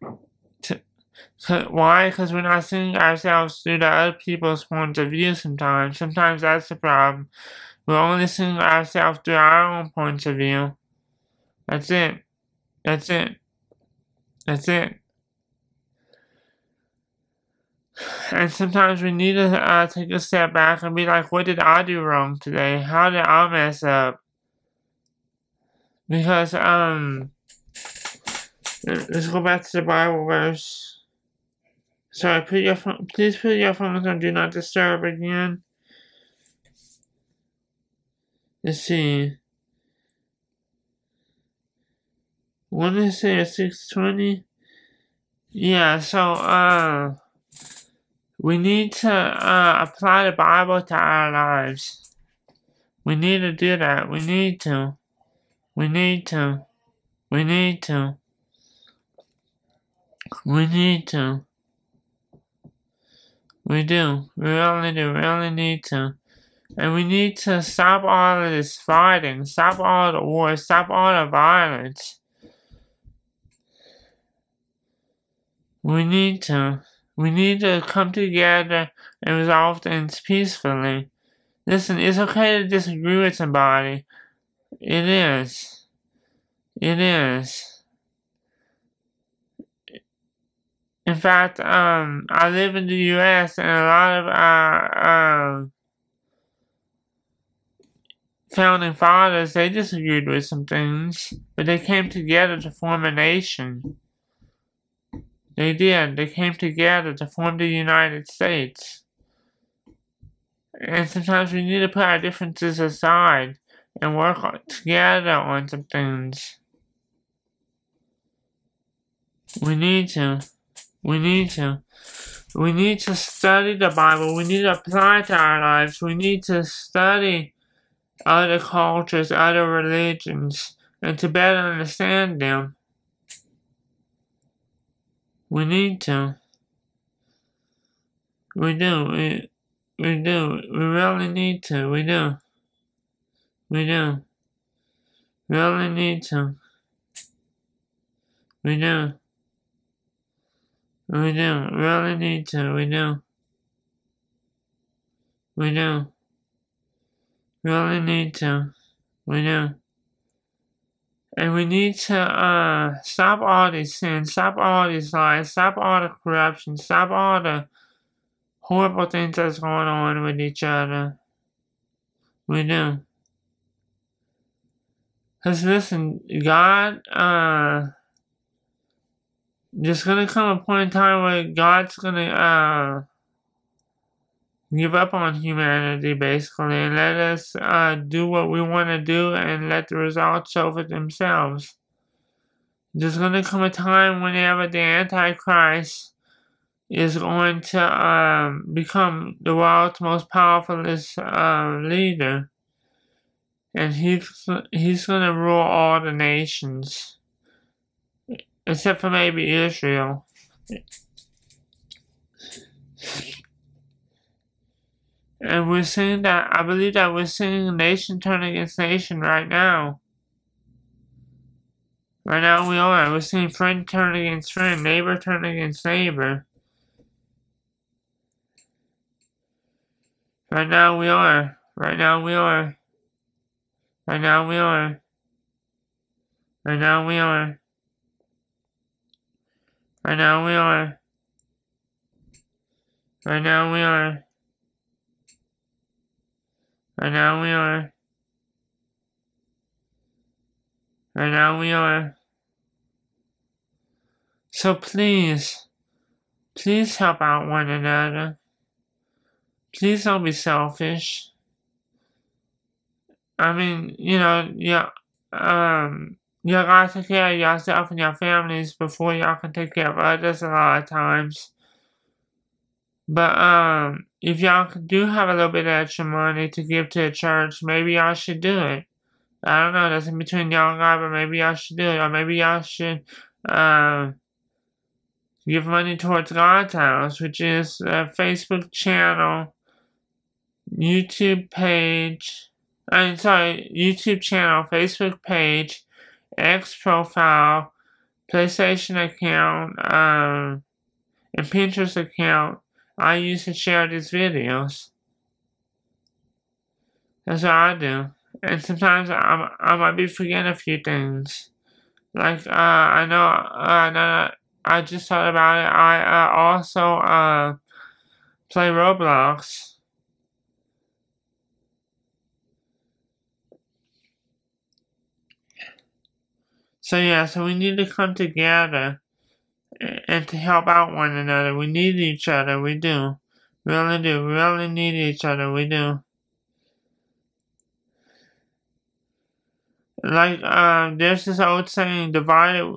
Why? Because we're not seeing ourselves through the other people's points of view sometimes. Sometimes that's the problem. We're only seeing ourselves through our own points of view. That's it. That's it. That's it. And sometimes we need to take a step back and be like, what did I do wrong today? How did I mess up? Because, Let's go back to the Bible verse. Sorry, please put your phones on Do Not Disturb again. Let's see. 6:20. Yeah, so, we need to, apply the Bible to our lives. We need to do that. We really need to. And we need to stop all of this fighting, stop all the wars, stop all the violence. We need to come together and resolve things peacefully. Listen, it's okay to disagree with somebody. It is. In fact, I live in the U.S. and a lot of our founding fathers, they disagreed with some things, but they came together to form a nation. They did. They came together to form the United States. And sometimes we need to put our differences aside and work together on some things. We need to study the Bible. We need to apply it to our lives. We need to study other cultures, other religions, and to better understand them. We really need to. And we need to stop all these sins, stop all these lies, stop all the corruption, stop all the horrible things that's going on with each other. Because listen, God, there's going to come a point in time where God's going to give up on humanity, basically, and let us do what we want to do and let the results show for themselves. There's going to come a time whenever the Antichrist is going to become the world's most powerful leader, and he's going to rule all the nations, except for maybe Israel. And we're seeing that, I believe that we're seeing nation turn against nation right now. Right now we are. We're seeing friend turn against friend, neighbor turn against neighbor. Right now we are. So please help out one another. Please don't be selfish. I mean, you know, you gotta take care of yourself and your families before y'all can take care of others a lot of times. But, if y'all do have a little bit of extra money to give to the church, maybe y'all should do it. I don't know, that's in between y'all and God, but maybe y'all should do it. Or maybe y'all should, give money towards God's House, which is a Facebook channel, YouTube page, YouTube channel, Facebook page, X profile, PlayStation account, and Pinterest account. I used to share these videos. That's what I do. And sometimes I might be forgetting a few things. Like, I just thought about it. I also play Roblox. So we need to come together and to help out one another. We need each other. We do. Really do. We really need each other. We do. Like, there's this old saying, divided,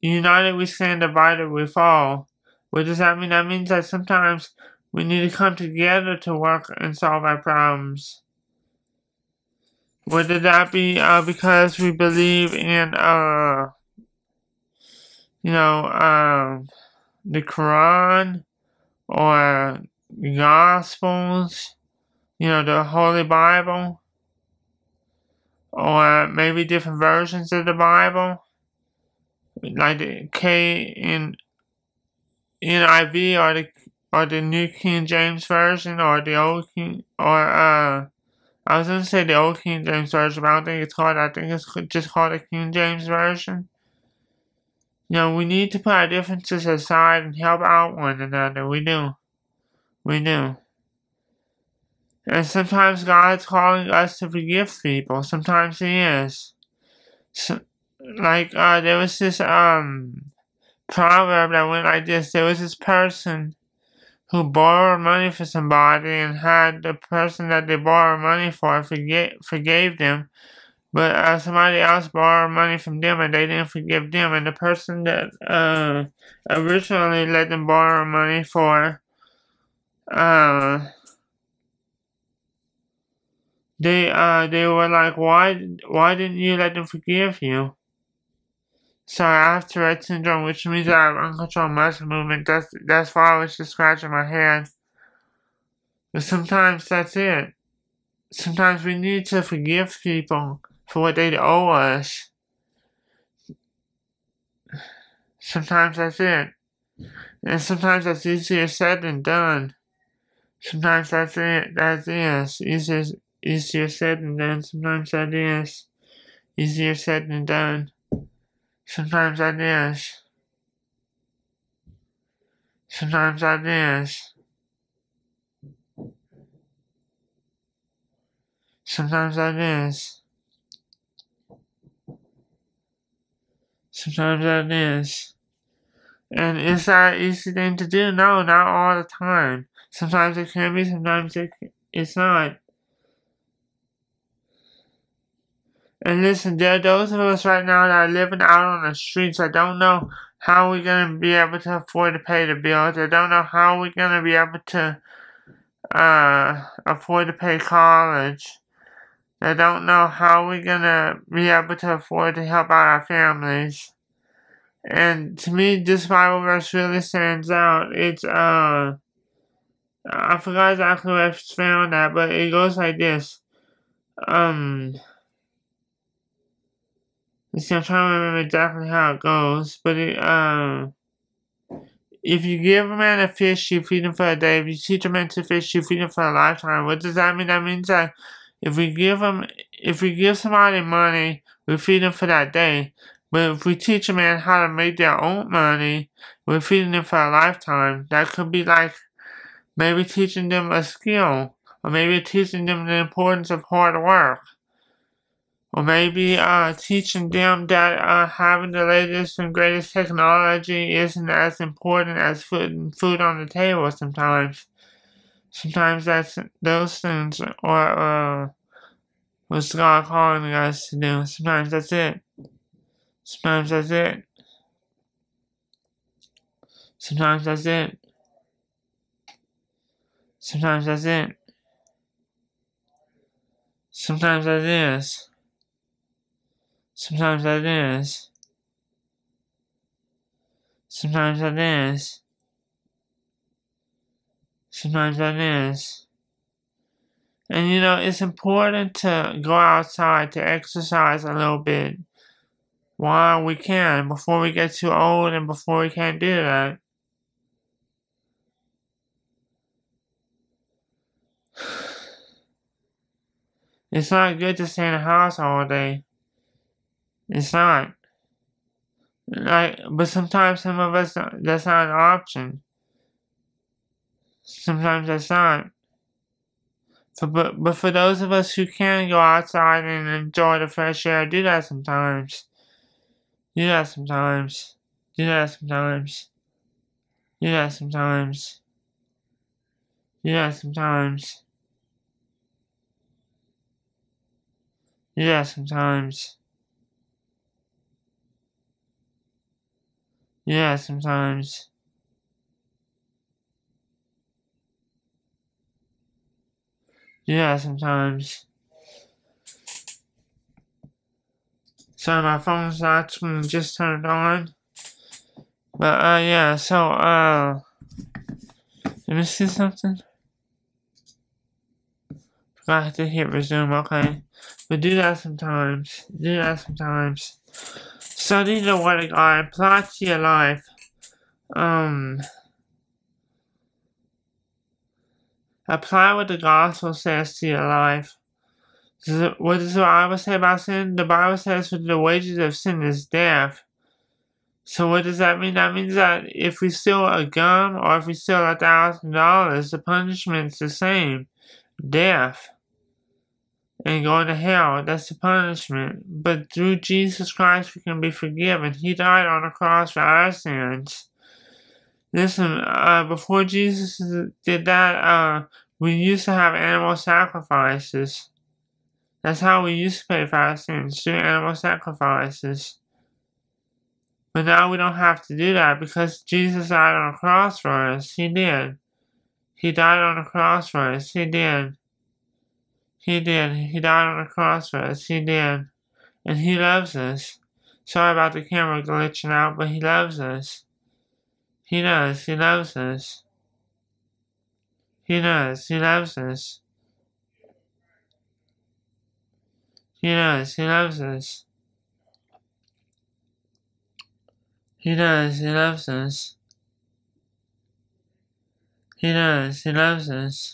united we stand, divided we fall. What does that mean? That means that sometimes we need to come together to work and solve our problems. Whether that be because we believe in, the Quran or the Gospels, the Holy Bible, or maybe different versions of the Bible, like the NIV or the New King James Version or the Old King, I was going to say the Old King James Version, but I don't think it's called. I think it's just called the King James Version. We need to put our differences aside and help out one another. We do. We do. And sometimes God's calling us to forgive people. Sometimes He is. So, there was this proverb that went like this. There was this person who borrowed money for somebody and had the person that they borrowed money for forgave them, but somebody else borrowed money from them and they didn't forgive them, and the person that originally let them borrow money for, they were like, why didn't you let them forgive you? So I have Tourette's syndrome, which means I have uncontrolled muscle movement. That's why I was just scratching my head. But sometimes that's it. Sometimes we need to forgive people for what they owe us. Sometimes that's it. And sometimes that's easier said than done. Sometimes that's it. That is. Easier said than done. Sometimes that is. Easier said than done. Sometimes that is. Sometimes that is. Sometimes that is. Sometimes that is. And is that an easy thing to do? No, not all the time. Sometimes it can be, sometimes it's not. And listen, there are those of us right now that are living out on the streets that don't know how we're going to be able to afford to pay the bills. They don't know how we're going to be able to afford to pay college. They don't know how we're going to be able to afford to help out our families. And to me, this Bible verse really stands out. It's, I forgot exactly where I found that, but it goes like this. I'm trying to remember exactly how it goes, but if you give a man a fish, you feed him for a day. If you teach a man to fish, you feed him for a lifetime. What does that mean? That means that if we give somebody money, we feed them for that day. But if we teach a man how to make their own money, we're feeding them for a lifetime. That could be like maybe teaching them a skill, or maybe teaching them the importance of hard work. Or maybe teaching them that having the latest and greatest technology isn't as important as food on the table sometimes. Sometimes that's those things are what's God calling us to do. Sometimes that's it. Sometimes that's it. Sometimes that's it. Sometimes that's it. Sometimes that is. Sometimes that is. Sometimes that is. Sometimes that is. And it's important to go outside to exercise a little bit while we can, before we get too old and before we can't do that. It's not good to stay in the house all day. It's not. But sometimes some of us, that's not an option. Sometimes that's not. But for those of us who can go outside and enjoy the fresh air, do that sometimes. Yeah, sometimes. Yeah, sometimes. Yeah, sometimes. Yeah, sometimes. Yeah, sometimes. Yeah, sometimes. Yeah, sometimes. So my phone's actually just turned on. But yeah, so let me see something. Forgot to hit resume, okay. But do that sometimes. Do that sometimes. Study the word of God, apply it to your life. Apply what the gospel says to your life. What does the Bible say about sin? The Bible says that the wages of sin is death. So what does that mean? That means that if we steal a gun or if we steal $1,000, the punishment's the same. Death. And going to hell. That's the punishment. But through Jesus Christ we can be forgiven. He died on the cross for our sins. Listen, before Jesus did that, we used to have animal sacrifices. That's how we used to pay for our sins, through animal sacrifices. But now we don't have to do that because Jesus died on the cross for us. He did. He died on the cross for us. He did. He did. He died on the cross for us. He did. And He loves us. Sorry about the camera glitching out, but He loves us. He does. He loves us. He does. He loves us. He does. He loves us. He does, He loves us. He does, He loves us.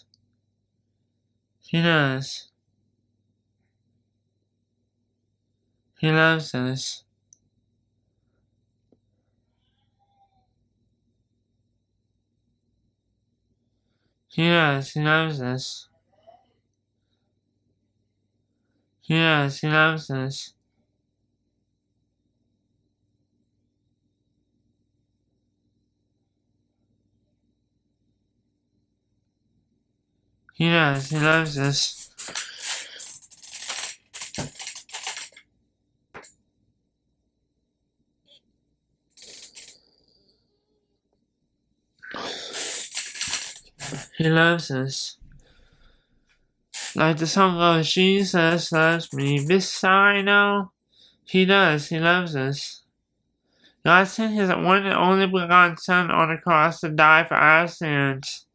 He does. He loves us. He does, He loves us. He does, He loves us. He does, He loves us. He loves us. Like the song goes, Jesus loves me, this I know. He does, He loves us. God sent His one and only begotten Son on the cross to die for our sins.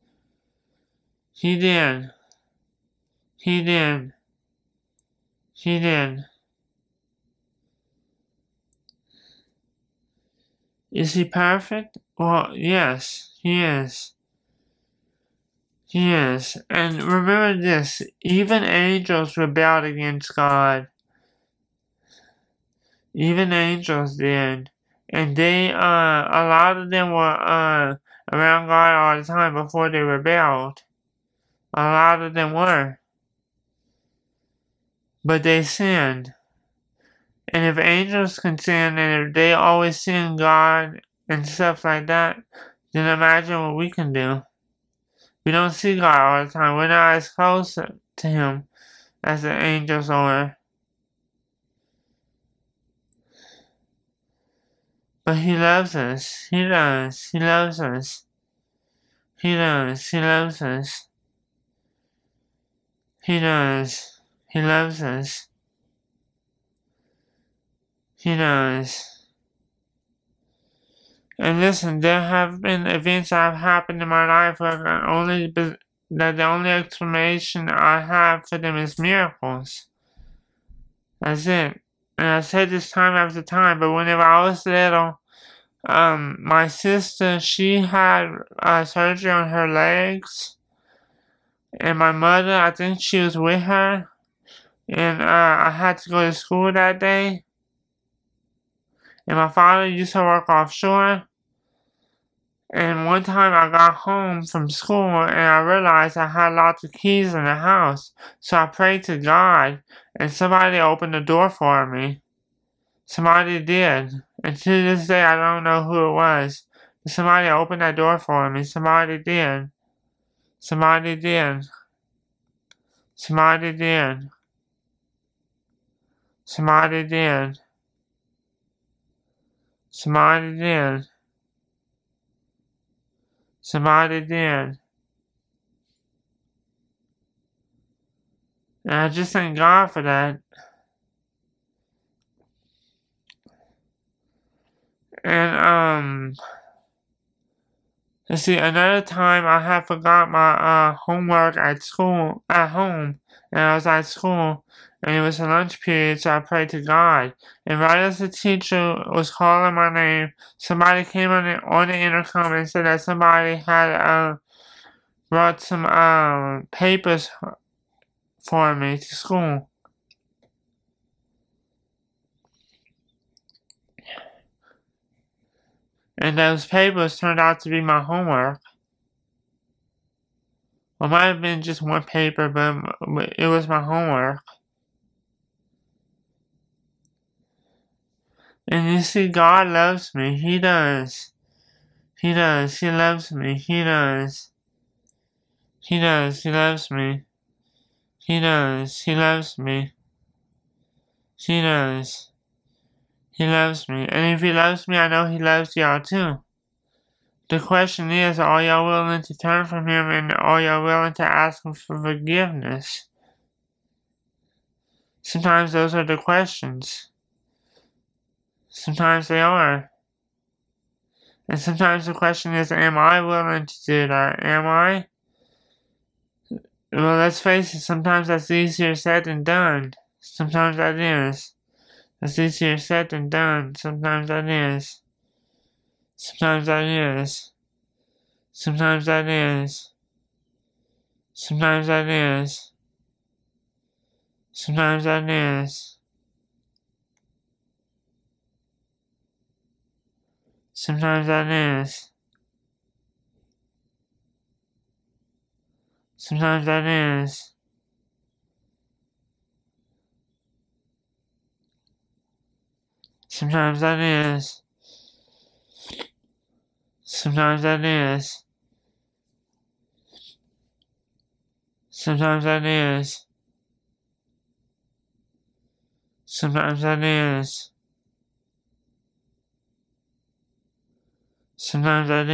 He did. He did. He did. Is He perfect? Well, yes, He is. He is. And remember this, even angels rebelled against God. Even angels did. And they, a lot of them were around God all the time before they rebelled. A lot of them were. But they sinned. And if angels can sin, and if they always sin God and stuff like that, then imagine what we can do. We don't see God all the time. We're not as close to Him as the angels are. But He loves us. He does. He loves us. He does. He loves us. He does. He loves us. He does. And listen, there have been events that have happened in my life that the only explanation I have for them is miracles. That's it. And I said this time after time, but whenever I was little, my sister, she had surgery on her legs. And my mother, I think she was with her. And I had to go to school that day. And my father used to work offshore. And one time I got home from school and I realized I had lots of keys in the house. So I prayed to God and somebody opened the door for me. Somebody did. And to this day, I don't know who it was. But somebody opened that door for me. Somebody did. And I just thank God for that. And, let's see, another time I had forgot my, homework at home, and I was at school, and it was a lunch period, so I prayed to God. And right as the teacher was calling my name, somebody came on the intercom and said that somebody had, brought some, papers for me to school. And those papers turned out to be my homework. Well, it might have been just one paper, but it was my homework. And you see, God loves me. He does. He does. He loves me. He does. He does. He loves me. He does. He loves me. He does. He loves me. And if He loves me, I know He loves y'all too. The question is, are y'all willing to turn from Him, and are y'all willing to ask Him for forgiveness? Sometimes those are the questions. Sometimes they are. And sometimes the question is, am I willing to do that? Am I? Well, let's face it, sometimes that's easier said than done. Sometimes that is. That's easier said than done. Sometimes that is. Sometimes that is. Sometimes that is. Sometimes that is. Sometimes that is. Sometimes that is. Sometimes that is. Sometimes that is. Sometimes that is. Sometimes that is. Sometimes that is. Sometimes that is.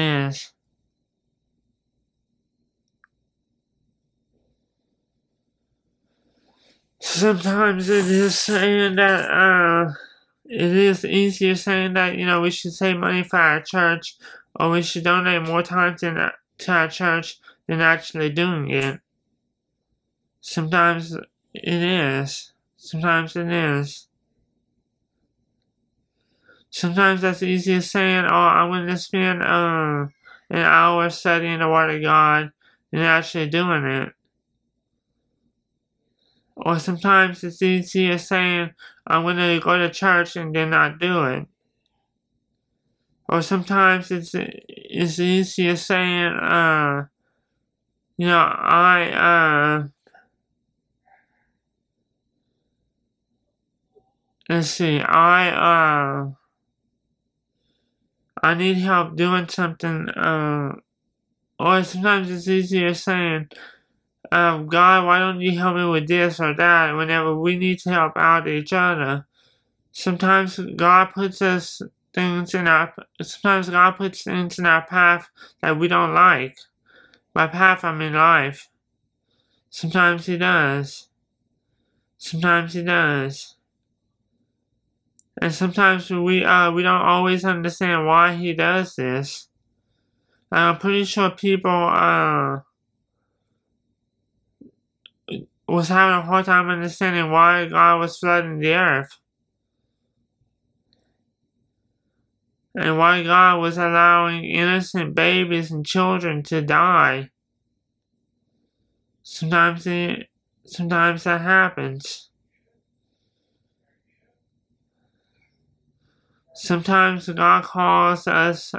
Sometimes it is saying that, it is easier saying that, you know, we should save money for our church, or we should donate more time to our church than actually doing it. Sometimes it is. Sometimes it is. Sometimes that's easier saying, oh, I'm going to spend an hour studying the Word of God than actually doing it. Or sometimes it's easier saying, I'm going to go to church and then not do it. Or sometimes it's easier saying, you know, I need help doing something, or sometimes it's easier saying, God, why don't you help me with this or that, whenever we need to help out each other. Sometimes God puts us things in our, sometimes God puts things in our path that we don't like. By path, I mean life. Sometimes He does. Sometimes He does. And sometimes we don't always understand why He does this. I'm pretty sure people, was having a hard time understanding why God was flooding the earth. And why God was allowing innocent babies and children to die. Sometimes that happens. Sometimes God calls us,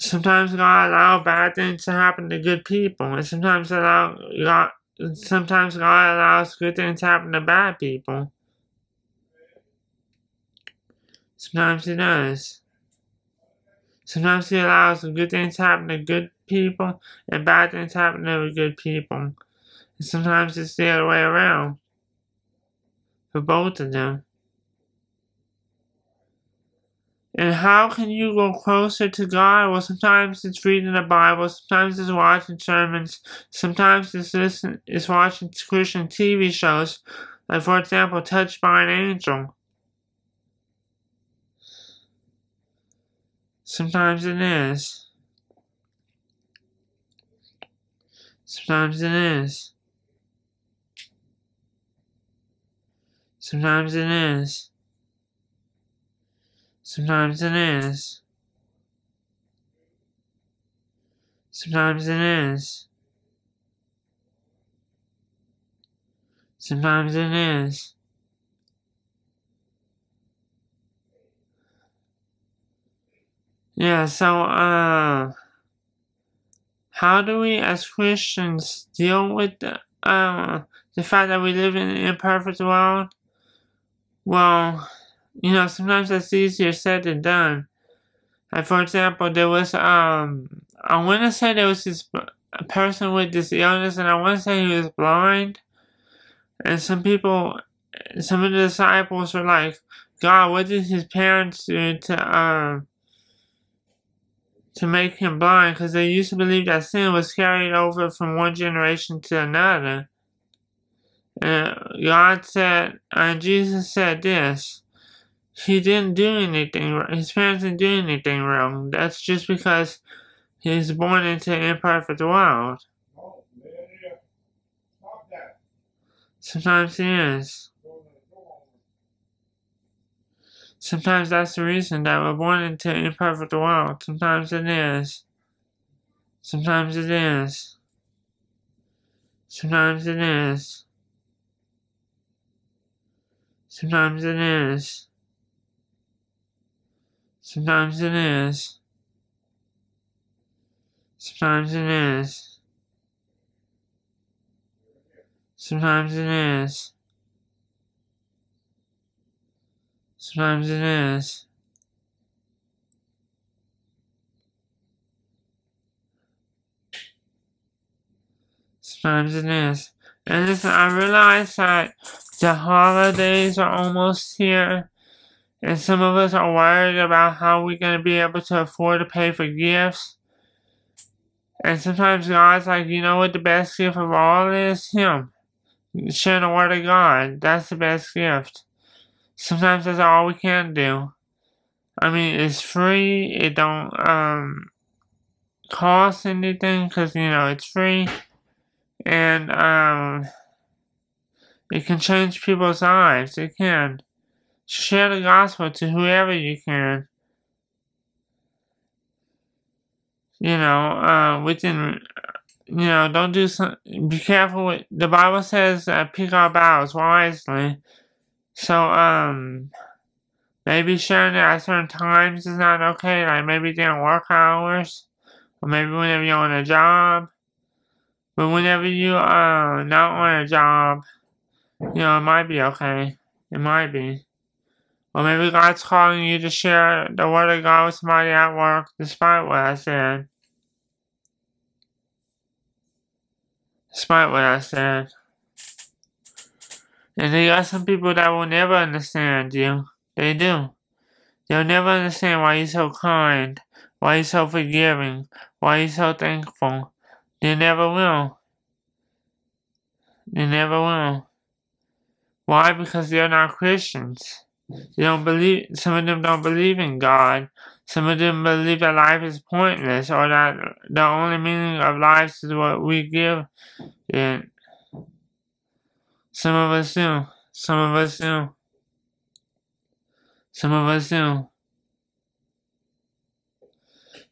sometimes God allows bad things to happen to good people, and sometimes God allows good things to happen to bad people. Sometimes he does. Sometimes he allows the good things happen to good people and bad things happen to good people. And sometimes it's the other way around. For both of them. And how can you go closer to God? Well, sometimes it's reading the Bible, sometimes it's watching sermons, sometimes it's watching Christian TV shows, like for example, Touched by an Angel. Sometimes it is. Sometimes it is. Sometimes it is. Sometimes it is. Sometimes it is. Sometimes it is. Yeah, so, how do we as Christians deal with the fact that we live in an imperfect world? Well, you know, sometimes that's easier said than done. Like, for example, there was, I want to say there was this person with this illness, and I want to say he was blind. And some people, some of the disciples were like, God, what did his parents do to make him blind? Because they used to believe that sin was carried over from one generation to another. And God said, and Jesus said this. He didn't do anything wrong. His parents didn't do anything wrong. That's just because he was born into an imperfect world. Sometimes he is. Sometimes that's the reason that we're born into an imperfect world. Sometimes it is. Sometimes it is. Sometimes it is. Sometimes it is. Sometimes it is. Sometimes it is. Sometimes it is. Sometimes it is. Sometimes it is. And listen, I realize that the holidays are almost here. And some of us are worried about how we're going to be able to afford to pay for gifts. And sometimes God's like, you know what the best gift of all is? Him. Share the word of God. That's the best gift. Sometimes that's all we can do. I mean, it's free. It don't cost anything because, you know, it's free. And it can change people's lives. It can. Share the gospel to whoever you can. You know, within, you know, don't do some, be careful with, the Bible says, pick our battles wisely. So, maybe sharing it at certain times is not okay, like maybe during work hours, or maybe whenever you're on a job. But whenever you, not on a job, you know, it might be okay. It might be. Or maybe God's calling you to share the word of God with somebody at work, despite what I said. Despite what I said. And there are some people that will never understand you. They do. They'll never understand why you're so kind, why you're so forgiving, why you're so thankful. They never will. They never will. Why? Because they're not Christians. They don't believe, some of them don't believe in God. Some of them believe that life is pointless or that the only meaning of life is what we give it. Some of us do. Some of us do. Some of us do.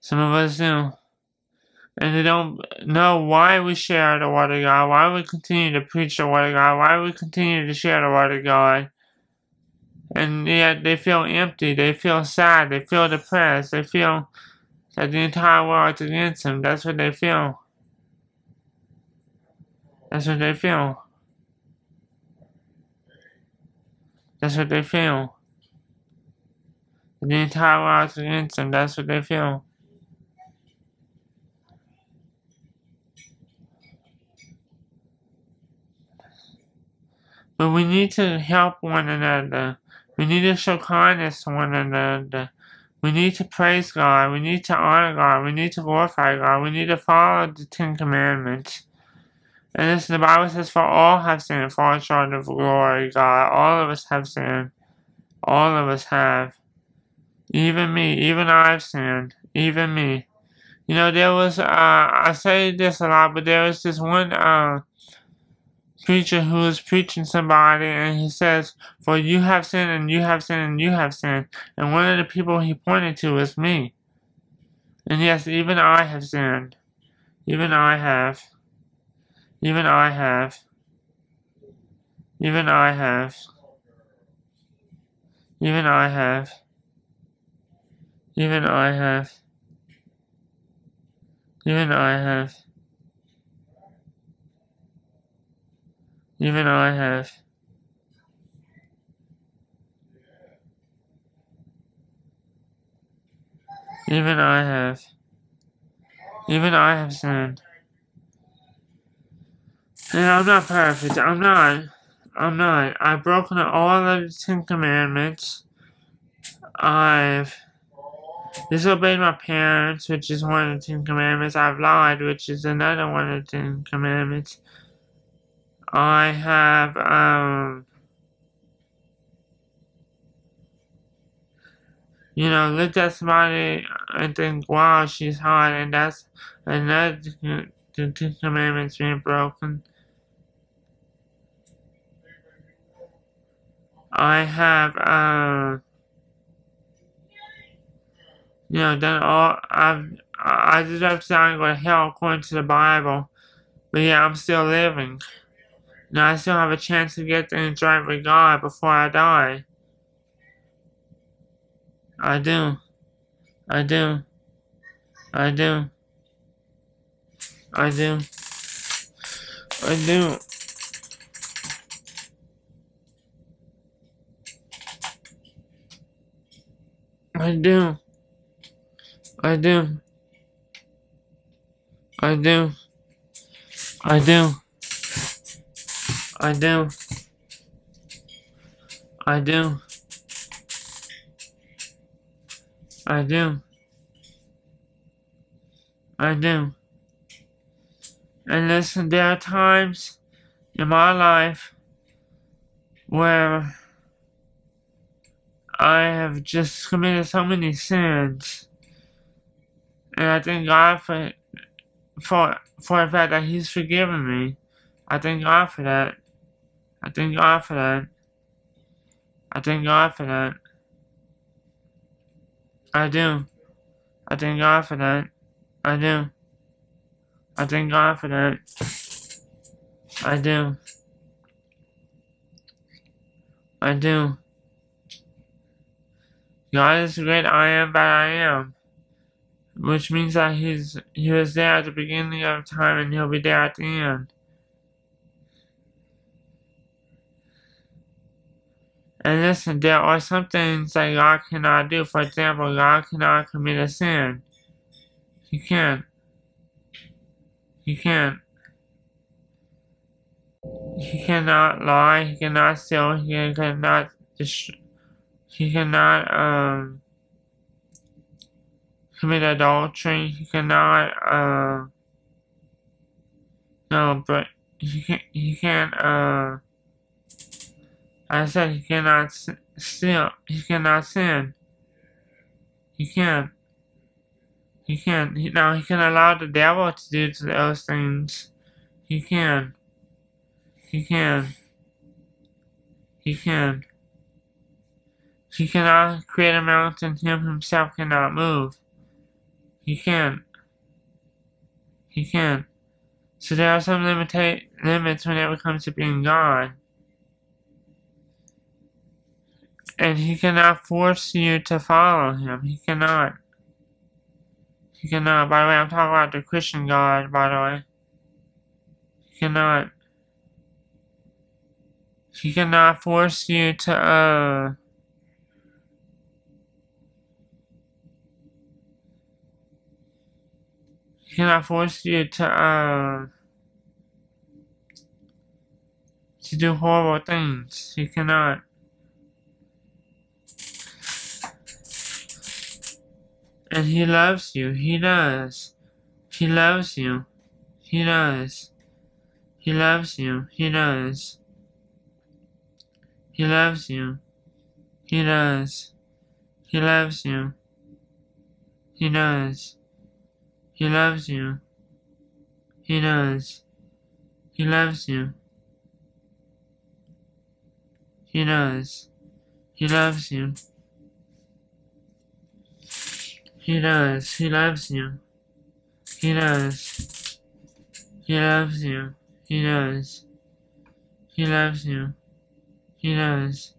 Some of us do. And they don't know why we share the word of God, why we continue to preach the word of God, why we continue to share the word of God. And yet they feel empty, they feel sad, they feel depressed, they feel that the entire world is against them. That's what they feel. That's what they feel. That's what they feel. The entire world's against them. That's what they feel. But we need to help one another. We need to show kindness to one another. We need to praise God. We need to honor God. We need to glorify God. We need to follow the Ten Commandments. And this, the Bible says, for all have sinned and fallen short of glory, God. All of us have sinned. All of us have. Even me. Even I have sinned. Even me. You know, there was, I say this a lot, but there was this one, preacher who is preaching somebody, and he says, for you have sinned, and you have sinned, and you have sinned. And one of the people he pointed to is me. And yes, even I have sinned. Even I have. Even I have. Even I have. Even I have. Even I have. Even I have. Even I have. Even I have. Even I have sinned. And I'm not perfect. I'm not. I'm not. I've broken all of the Ten Commandments. I've disobeyed my parents, which is one of the Ten Commandments. I've lied, which is another one of the Ten Commandments. I have, you know, looked at somebody and think, wow, she's hot, and that's another the Ten Commandments being broken. I have, you know, done all, I deserve to die and go to hell according to the Bible, but yeah, I'm still living. Now, I still have a chance to get there and drive with God before I die. I do. I do. I do. I do. I do. I do. I do. I do. I do. I do. I do. I do. I do. And listen, there are times in my life where I have just committed so many sins. And I thank God for the fact that He's forgiven me. I thank God for that. I thank God for that. I thank God for that. I do. I thank God for that. I do. I thank God for that. I do. I do. God is the great I am that I am. Which means that He was there at the beginning of time, and He'll be there at the end. And listen, there are some things that God cannot do. For example, God cannot commit a sin. He can't. He can't. He cannot lie. He cannot steal. He cannot commit adultery. He cannot, no, but I said he cannot steal. He cannot sin. He can't. He can't. Now, he can allow the devil to do those things. He can. He can. He can. He cannot create a mountain Him Himself cannot move. He can't. He can't. So there are some limits whenever it comes to being God. And He cannot force you to follow Him. He cannot. He cannot. By the way, I'm talking about the Christian God, by the way. He cannot. He cannot force you to, cannot force you to do horrible things. You cannot. And he loves you. He does. He loves you. He does. He loves you. He does. He loves you. He does. He loves you. He does. He loves you. He does. He loves you. He does. He loves you. He does. He loves you. He does. He loves you. He does. He loves you. He does.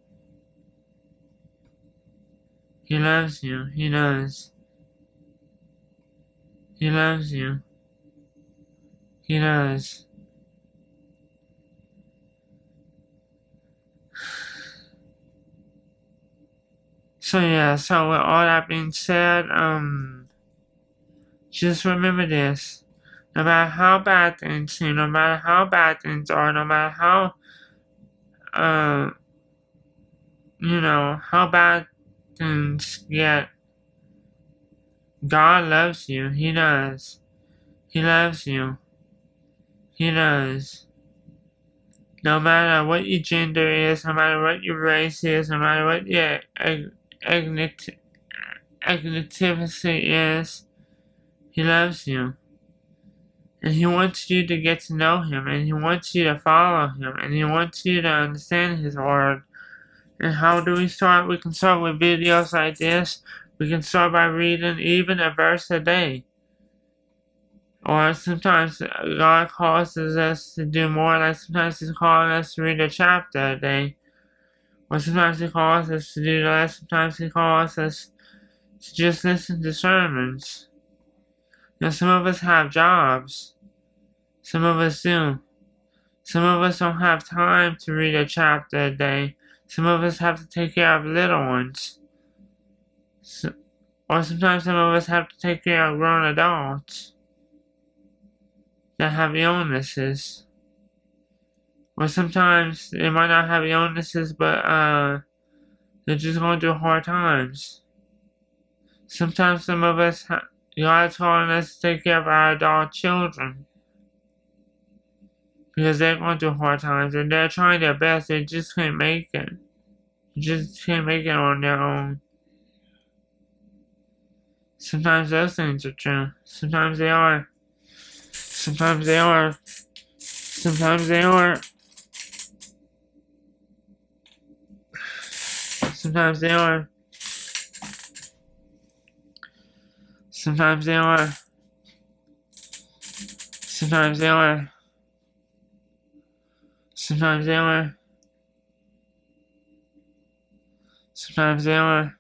He loves you. He does. He loves you. He does. So yeah, so with all that being said, just remember this. No matter how bad things seem, no matter how bad things are, no matter how how bad things get, God loves you. He does. He loves you. He does. No matter what your gender is, no matter what your race is, no matter what your ethnicity is, He loves you. And He wants you to get to know Him, and He wants you to follow Him, and He wants you to understand His Word. And how do we start? We can start with videos like this. We can start by reading even a verse a day. Or sometimes God calls us to do more, like sometimes He's calling us to read a chapter a day. Or sometimes He calls us to do less, sometimes He calls us to just listen to sermons. Now some of us have jobs. Some of us do. Some of us don't have time to read a chapter a day. Some of us have to take care of little ones. Or sometimes some of us have to take care of grown adults that have illnesses. Or sometimes they might not have illnesses, but they're just going through hard times. Sometimes some of us, God's calling us to take care of our adult children because they're going through hard times and they're trying their best. They just can't make it. They just can't make it on their own. Sometimes those things are true. Sometimes they are. Sometimes they are. Sometimes they are. Sometimes they are. Sometimes they are. Sometimes they are. Sometimes they are. Sometimes they are.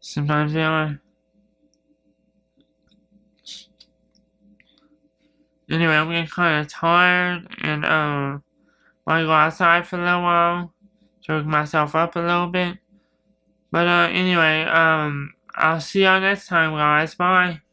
Sometimes they are. Anyway, I'm getting kind of tired, and I go outside for a little while, jerk myself up a little bit. But anyway, I'll see y'all next time, guys. Bye.